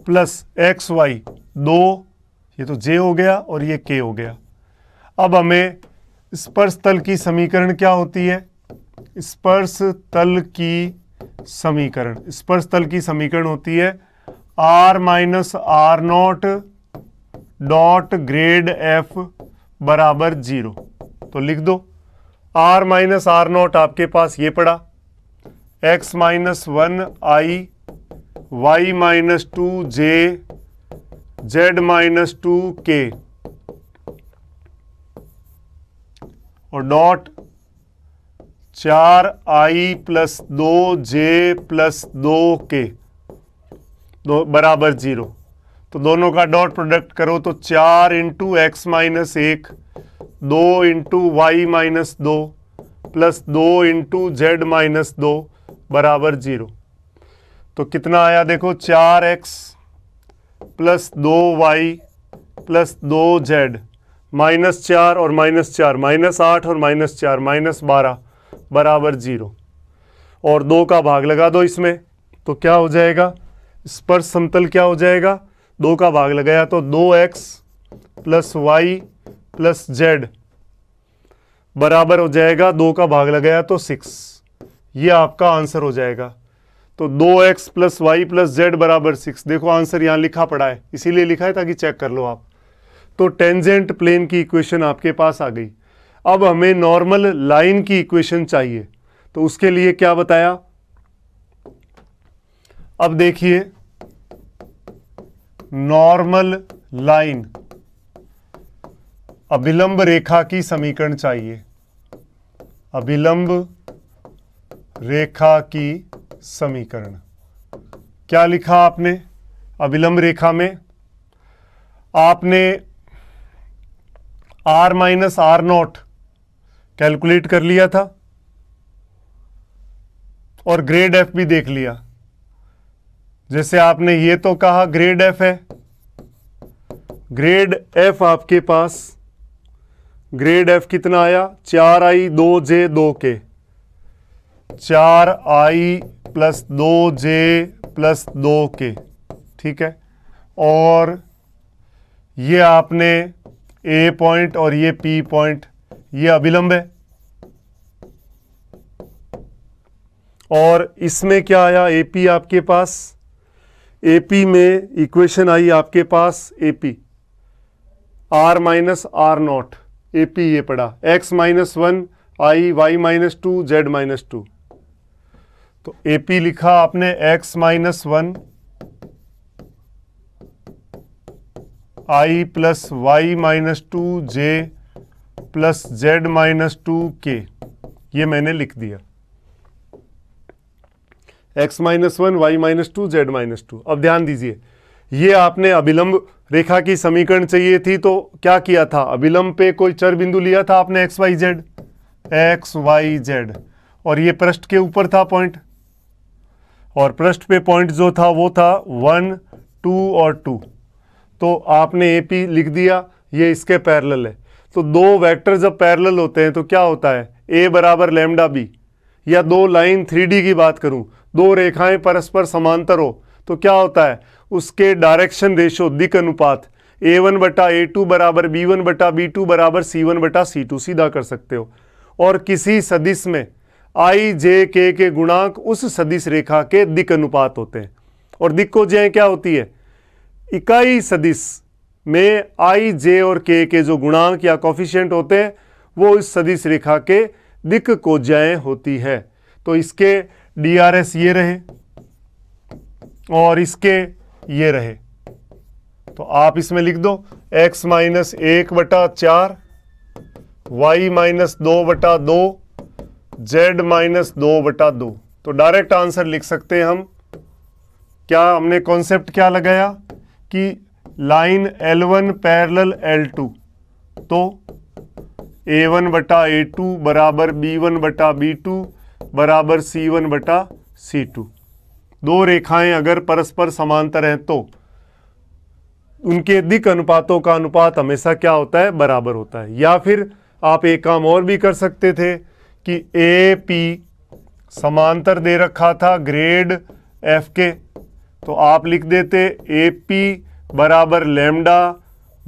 प्लस एक्स वाई दो, ये तो जे हो गया और ये के हो गया। अब हमें स्पर्श तल की समीकरण क्या होती है, स्पर्श तल की समीकरण स्पर्श तल की समीकरण होती है are minus are not dot grade F बराबर जीरो। तो लिख दो आर माइनस आर नॉट आपके पास ये पड़ा, x minus one I y minus two J Z minus two K और डॉट चार आई प्लस दो जे प्लस दो के दो बराबर जीरो। तो दोनों का डॉट प्रोडक्ट करो तो चार इंटू एक्स माइनस एक, दो इंटू वाई माइनस दो प्लस दो इंटू जेड माइनस दो बराबर जीरो। तो कितना आया देखो, चार एक्स प्लस दो वाई प्लस दो जेड माइनस चार और माइनस चार माइनस आठ और माइनस चार माइनस बारह बराबर जीरो। और दो का भाग लगा दो इसमें तो क्या हो जाएगा, स्पर्श समतल क्या हो जाएगा, दो का भाग लगाया तो दो X plus Y plus Z बराबर हो जाएगा, दो का भाग लगाया तो सिक्स। ये आपका आंसर हो जाएगा। तो दो X plus Y plus Z बराबर सिक्स। देखो आंसर यहाँ लिखा पड़ा है, इसीलिए लिखा है ताकि चेक कर लो आप। तो टेंजेंट प्लेन की इक्वेशन आपके पास आ गई। अब हमें नॉर्मल लाइन की इक्वेशन चाहिए, तो उसके लिए क्या बताया। अब देखिए नॉर्मल लाइन अभिलंब रेखा की समीकरण चाहिए, अभिलंब रेखा की समीकरण। क्या लिखा आपने अभिलंब रेखा में, आपने r minus are not calculate कर लिया था और ग्रेड f भी देख लिया। जैसे आपने ये तो कहा ग्रेड f है, ग्रेड f आपके पास, ग्रेड f कितना आया, चार आई दो जे दो के, चार आई प्लस दो जे प्लस दो के, ठीक है। और ये आपने ए पॉइंट और ये पी पॉइंट, ये अभिलंब है। और इसमें क्या आया, ए पी आपके पास, ए पी में इक्वेशन आई आपके पास A P R minus are naught, A P ये पड़ा x minus one I Y minus two Z minus two. तो ए पी लिखा आपने X minus one I plus Y minus two J plus Z minus two K, ये मैंने लिख दिया X minus one Y minus two Z minus two. अब ध्यान दीजिए, ये आपने अभिलंब रेखा की समीकरण चाहिए थी तो क्या किया था, अभिलंब पे कोई चर बिंदु लिया था आपने X Y Z, X Y Z, और ये पृष्ठ के ऊपर था पॉइंट, और पृष्ठ पे पॉइंट जो था वो था वन टू और टू। तो आपने ए पी लिख दिया, ये इसके पैरेलल है। तो दो वेक्टर जब पैरेलल होते हैं तो क्या होता है, ए बराबर लैम्डा बी, या दो लाइन थ्री डी की बात करूं, दो रेखाएं परस्पर समांतर हो तो क्या होता है, उसके डायरेक्शन रेशो दिक अनुपात ए वन बटा ए टू बराबर बी वन बटा बी टू बराबर सी वन बटा सी टू सीधा कर सकते हो। और किसी सदिश में आई जे के के गुणांक उस सदिश रेखा के दिक अनुपात होते हैं, और दिक को जे क्या होती है, इकाई सदिश में आई जे और के के जो गुणांक या कोफिशिएंट होते हैं वो इस सदिश रेखा के दिक को जे होती है। तो इसके डी आर एस ये रहे और इसके ये रहे, तो आप इसमें लिख दो x माइनस एक बटा चार वाई माइनस दो बटा दो जेड माइनस दो बटा दो। तो डायरेक्ट आंसर लिख सकते हैं हम। क्या हमने कॉन्सेप्ट क्या लगाया कि line L one parallel L two, तो A वन बटा A टू बराबर B वन बटा B टू बराबर C वन बटा C टू। दो रेखाएं अगर परस्पर समांतर हैं तो उनके दिक अनुपातों का अनुपात हमेशा क्या होता है, बराबर होता है। या फिर आप एक काम और भी कर सकते थे कि ए पी समांतर दे रखा था ग्रेड एफ के, तो आप लिख देते ए पी बराबर लैम्डा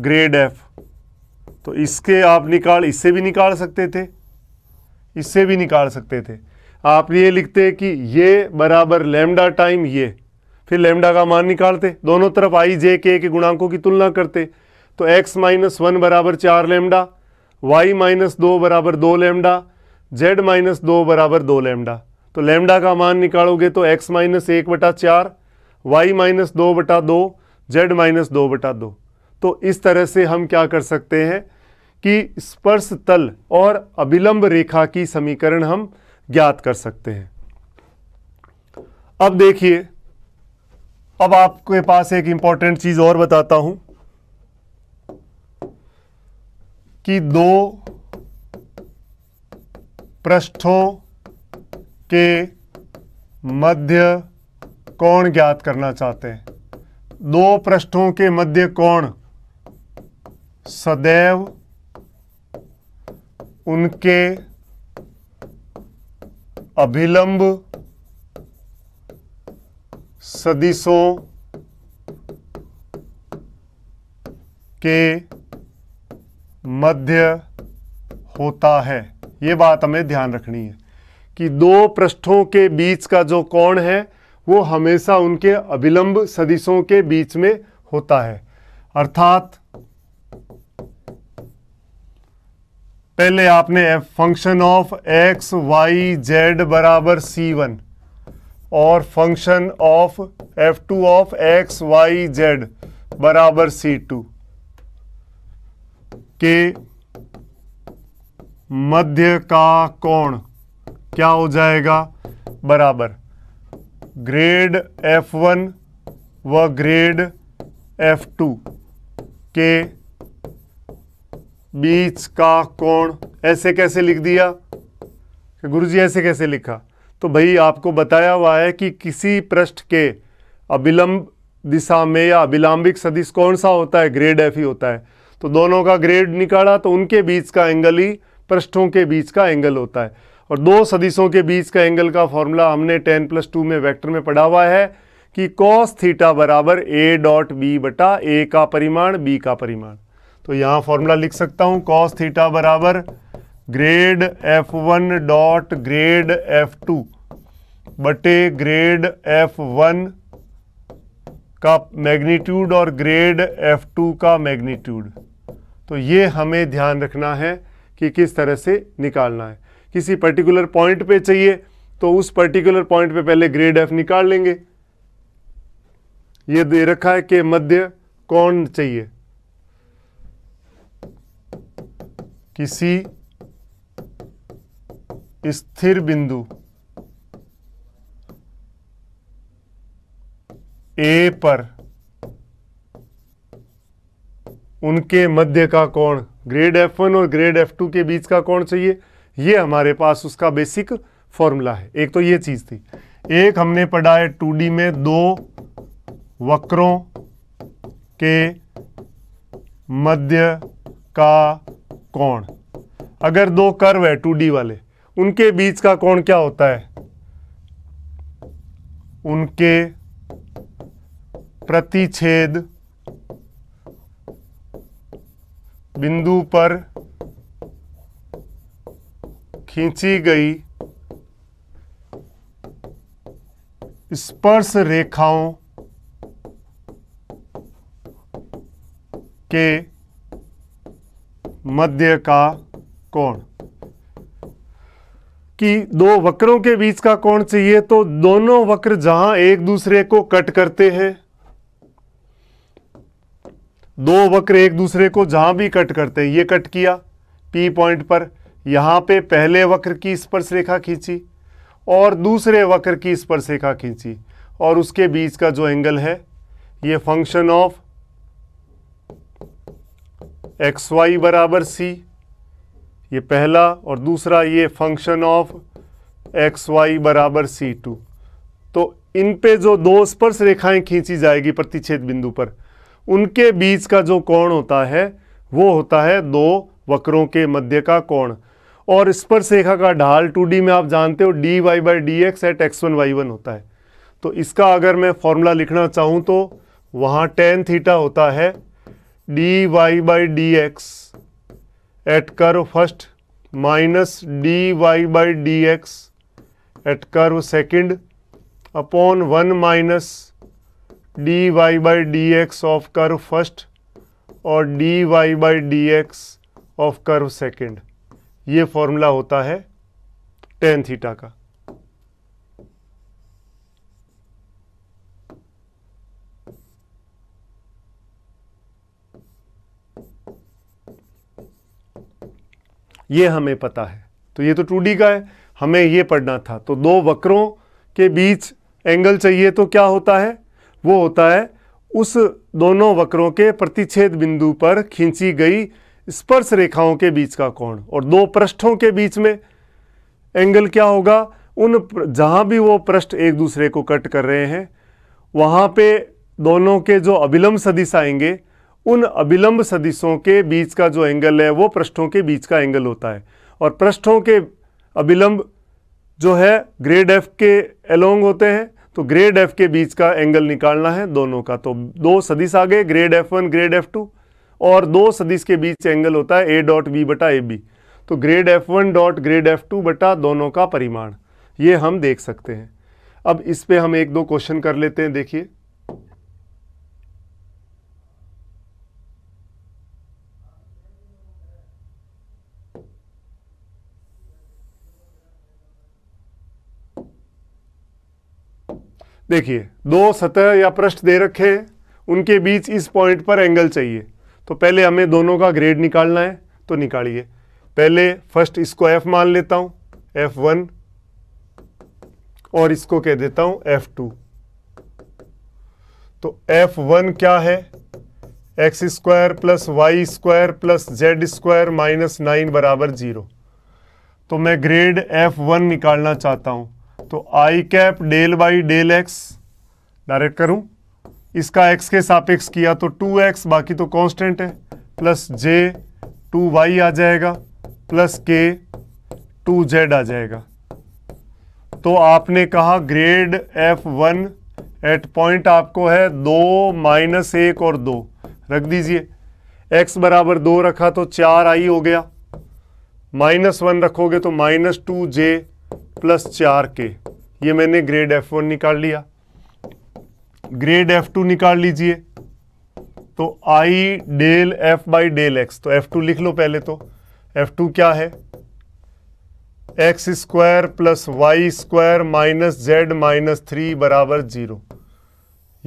ग्रेड एफ। तो इसके आप निकाल, इससे भी निकाल सकते थे, इससे भी निकाल सकते थे। आप ये लिखते कि ये बराबर लैम्डा टाइम ये, फिर लैम्डा का मान निकालते, दोनों तरफ आई जे के के गुणांकों की तुलना करते। तो एक्स माइनस वन बराबर चार लैम्डा, वाई माइनस दो बराबर दो लैम्डा, जेड माइनस दो बराबर दो लैम्डा। तो लैम्डा का मान निकालोगे तो एक्स माइनस एक बटा चार वाई माइनस दो बटा दो जेड माइनस दो बटा दो। तो इस तरह से हम क्या कर सकते हैं कि स्पर्श तल और अभिलंब रेखा की समीकरण हम ज्ञात कर सकते हैं। अब देखिए, अब आपके पास एक इंपॉर्टेंट चीज और बताता हूं कि दो पृष्ठों के मध्य कोण ज्ञात करना चाहते हैं। दो पृष्ठों के मध्य कोण सदैव उनके अभिलंब सदिशों के मध्य होता है। ये बात हमें ध्यान रखनी है कि दो पृष्ठों के बीच का जो कोण है वो हमेशा उनके अभिलंब सदिशों के बीच में होता है। अर्थात पहले आपने function of x Y Z बराबर सी वन और function of F two of x Y Z बराबर सी टू के मध्य का कोण क्या हो जाएगा, बराबर ग्रेड एफ वन व ग्रेड एफ टू के बीच का कोण। ऐसे कैसे लिख दिया कि गुरुजी ऐसे कैसे लिखा, तो भाई आपको बताया हुआ है कि किसी पृष्ठ के अभिलंब दिशा में या अभिलंबिक सदिश कौन सा होता है, ग्रेड एफ ही होता है। तो दोनों का ग्रेड निकाला तो उनके बीच का एंगल ही पृष्ठों के बीच का एंगल होता है। और दो सदिशों के बीच का एंगल का फॉर्मूला हमने टेन प्लस टू में वेक्टर में पढ़ा हुआ है कि कॉस थीटा बराबर ए डॉट बी बटा ए का परिमाण बी का परिमाण। तो यहाँ फॉर्मूला लिख सकता हूँ कॉस थीटा बराबर grade F one dot grade F two बटे ग्रेड एफ वन का मैग्नीट्यूड और ग्रेड एफ टू का मैग्नीट्यूड। तो ये हमें ध्यान रखना है कि किस तरह से निकालना है। किसी पर्टिकुलर पॉइंट पे चाहिए तो उस पर्टिकुलर पॉइंट पे पहले ग्रेड एफ निकाल लेंगे। ये दे रखा है कि मध्य कोण चाहिए किसी स्थिर बिंदु ए पर उनके मध्य का कोण, ग्रेड एफ वन और ग्रेड एफ टू के बीच का कोण चाहिए। ये हमारे पास उसका बेसिक फॉर्मूला है। एक तो ये चीज़ थी, एक हमने पढ़ा है टू डी में दो वक्रों के मध्य का कोण। अगर दो कर्व है टू डी वाले, उनके बीच का कोण क्या होता है, उनके प्रतिच्छेद बिंदु पर खींची गई स्पर्श रेखाओं के मध्य का कोण। कि दो वक्रों के बीच का कोण चाहिए तो दोनों वक्र जहां एक दूसरे को कट करते हैं, दो वक्र एक दूसरे को जहां भी कट करते हैं, ये कट किया पी पॉइंट पर, यहाँ पे पहले वक्र की स्पर्श रेखा खींची और दूसरे वक्र की स्पर्श रेखा खींची और उसके बीच का जो एंगल है ये फंक्शन ऑफ एक्स वाई बराबर सी, ये पहला, और दूसरा ये फंक्शन ऑफ एक्स वाई बराबर सी टू। तो इन पे जो दो स्पर्श रेखाएं खींची जाएगी प्रतिच्छेद बिंदु पर, उनके बीच का जो कोण होता है वो होता है दो वक्रों के मध्य का कोण। और स्पर्श रेखा का ढाल टू डी में आप जानते हो D Y by D X at X one Y one होता है। तो इसका अगर मैं फॉर्मूला लिखना चाहूँ तो वहाँ टेन थीटा होता है D Y by D X at curve first minus D Y by D X at curve second upon one minus D Y by D X of curve first और D Y by D X of curve second. ये formula होता है tan theta का। ये हमें पता है, तो ये तो टू डी का है, हमें ये पढ़ना था। तो दो वक्रों के बीच एंगल चाहिए तो क्या होता है, वो होता है उस दोनों वक्रों के प्रतिच्छेद बिंदु पर खींची गई स्पर्श रेखाओं के बीच का कोण। और दो पृष्ठों के बीच में एंगल क्या होगा, उन जहाँ भी वो पृष्ठ एक दूसरे को कट कर रहे हैं वहाँ पे दोनों के जो अभिलंब सदिश आएंगे उन अभिलंब सदिशों के बीच का जो एंगल है वो पृष्ठों के बीच का एंगल होता है, और पृष्ठों के अभिलंब जो है ग्रेड एफ के अलोंग होते हैं, तो ग्रेड एफ के बीच का एंगल निकालना है दोनों का। तो दो सदिश आ गए, grade F one grade F two, और दो सदिश के बीच एंगल होता है ए डॉट बी बटा ए बी, तो grade F one dot grade F two बटा दोनों का परिमाण ये हम देख सकते हैं। अब इस पे हम एक दो क्वेश्चन कर लेते हैं। देखिए देखिए दो सतह या पृष्ठ दे रखे हैं, उनके बीच इस पॉइंट पर एंगल चाहिए, तो पहले हमें दोनों का ग्रेड निकालना है। तो निकालिए, पहले फर्स्ट इसको f मान लेता हूँ एफ वन, और इसको कह देता हूँ एफ टू। तो एफ वन क्या है, x square plus Y square plus Z square minus nine बराबर जीरो। तो मैं ग्रेड एफ वन निकालना चाहता हूँ, तो आई cap del by del x direct करूं, इसका एक्स के सापेक्ष किया तो टू एक्स बाकी तो कांस्टेंट है, प्लस जे टू वाई आ जाएगा, प्लस के टू जेड आ जाएगा। तो आपने कहा grad F one at point आपको है दो माइनस एक और दो रख दीजिए, एक्स बराबर दो रखा तो चार आई हो गया, माइनस वन रखोगे तो माइनस टू जे प्लस चार के, ये मैंने ग्रेड एफ वन निकाल लिया। ग्रेड एफ टू निकाल लीजिए, तो आई del F by del X, तो एफ टू लिख लो पहले। तो एफ टू क्या है, x square plus Y square minus Z minus three बराबर जीरो,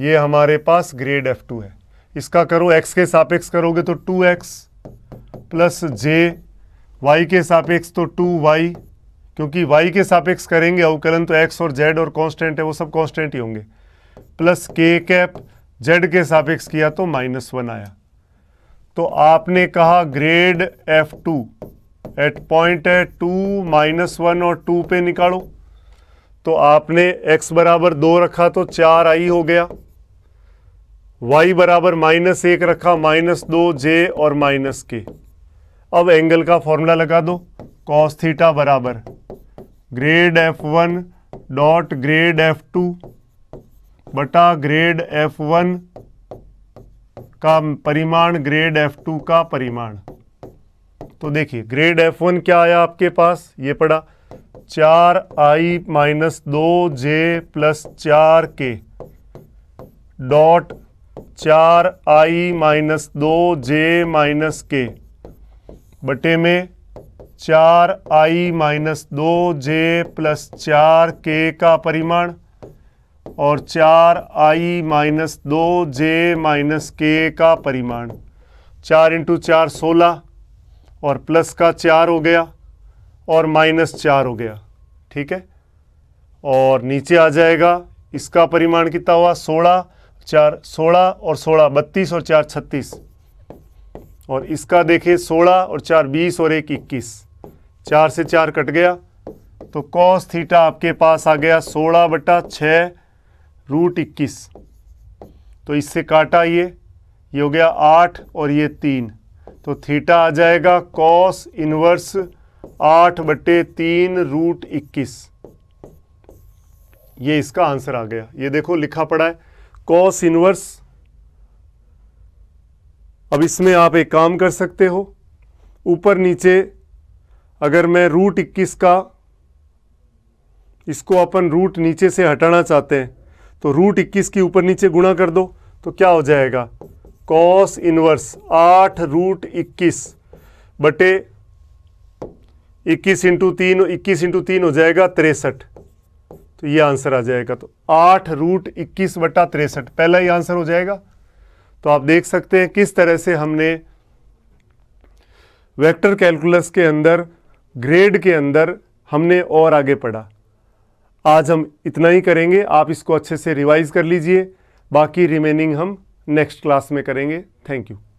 ये हमारे पास ग्रेड एफ टू है। इसका करो, एक्स के सापेक्ष करोगे तो टू एक्स प्लस जे, वाई के सापेक्ष तो टू वाई, क्योंकि y के सापेक्ष करेंगे अवकलन तो x और z और कांस्टेंट है वो सब कांस्टेंट ही होंगे, प्लस k कैप z के सापेक्ष किया तो माइनस वन आया। तो आपने कहा grad F two at point है टू माइनस वन और टू पे निकालो, तो आपने x बराबर दो रखा तो चार आई हो गया, y बराबर माइनस एक रखा माइनस दो जे और माइनस के। अब एंगल का फॉर्मूला लगा दो, कॉस थीटा बराबर grade F one dot grade F two बटा ग्रेड एफ वन का परिमाण ग्रेड एफ टू का परिमाण। तो देखिए ग्रेड एफ वन क्या आया आपके पास, ये पड़ा चार आई माइनस दो जे प्लस चार के डॉट चार आई माइनस दो जे माइनस के बटे में चार आई माइनस दो जे प्लस चार के का परिमाण और चार आई माइनस दो जे माइनस के का परिमाण। चार इंटू चार सोलह और प्लस का चार हो गया और माइनस चार हो गया, ठीक है। और नीचे आ जाएगा इसका परिमाण कितना हुआ, सोलह चार सोलह और सोलह बत्तीस और चार छत्तीस, और इसका देखें सोलह और चार बीस और एक इक्कीस, चार से चार कट गया, तो कॉस थीटा आपके पास आ गया सोलह बटा छः रूट इक्कीस। तो इससे काटा ये ये हो गया आठ और ये तीन, तो थीटा आ जाएगा कॉस इनवर्स आठ बटे तीन रूट इक्कीस, ये इसका आंसर आ गया। ये देखो लिखा पड़ा है कॉस इनवर्स। अब इसमें आप एक काम कर सकते हो, ऊपर नीचे अगर मैं रूट इक्कीस का इसको अपन रूट नीचे से हटाना चाहते हैं तो रूट इक्कीस की ऊपर नीचे गुणा कर दो, तो क्या हो जाएगा कॉस इनवर्स आठ रूट इक्कीस बटे इक्कीस इंटू तीन, इक्कीस इंटू तीन हो जाएगा तिरसठ, तो ये आंसर आ जाएगा। तो आठ रूट इक्कीस बटा तिरसठ पहला ही आंसर हो जाएगा। तो आप देख सकते हैं किस तरह से हमने वेक्टर कैलकुलस के अंदर ग्रेड के अंदर हमने और आगे पढ़ा। आज हम इतना ही करेंगे, आप इसको अच्छे से रिवाइज कर लीजिए, बाकी रिमेनिंग हम नेक्स्ट क्लास में करेंगे। Thank you.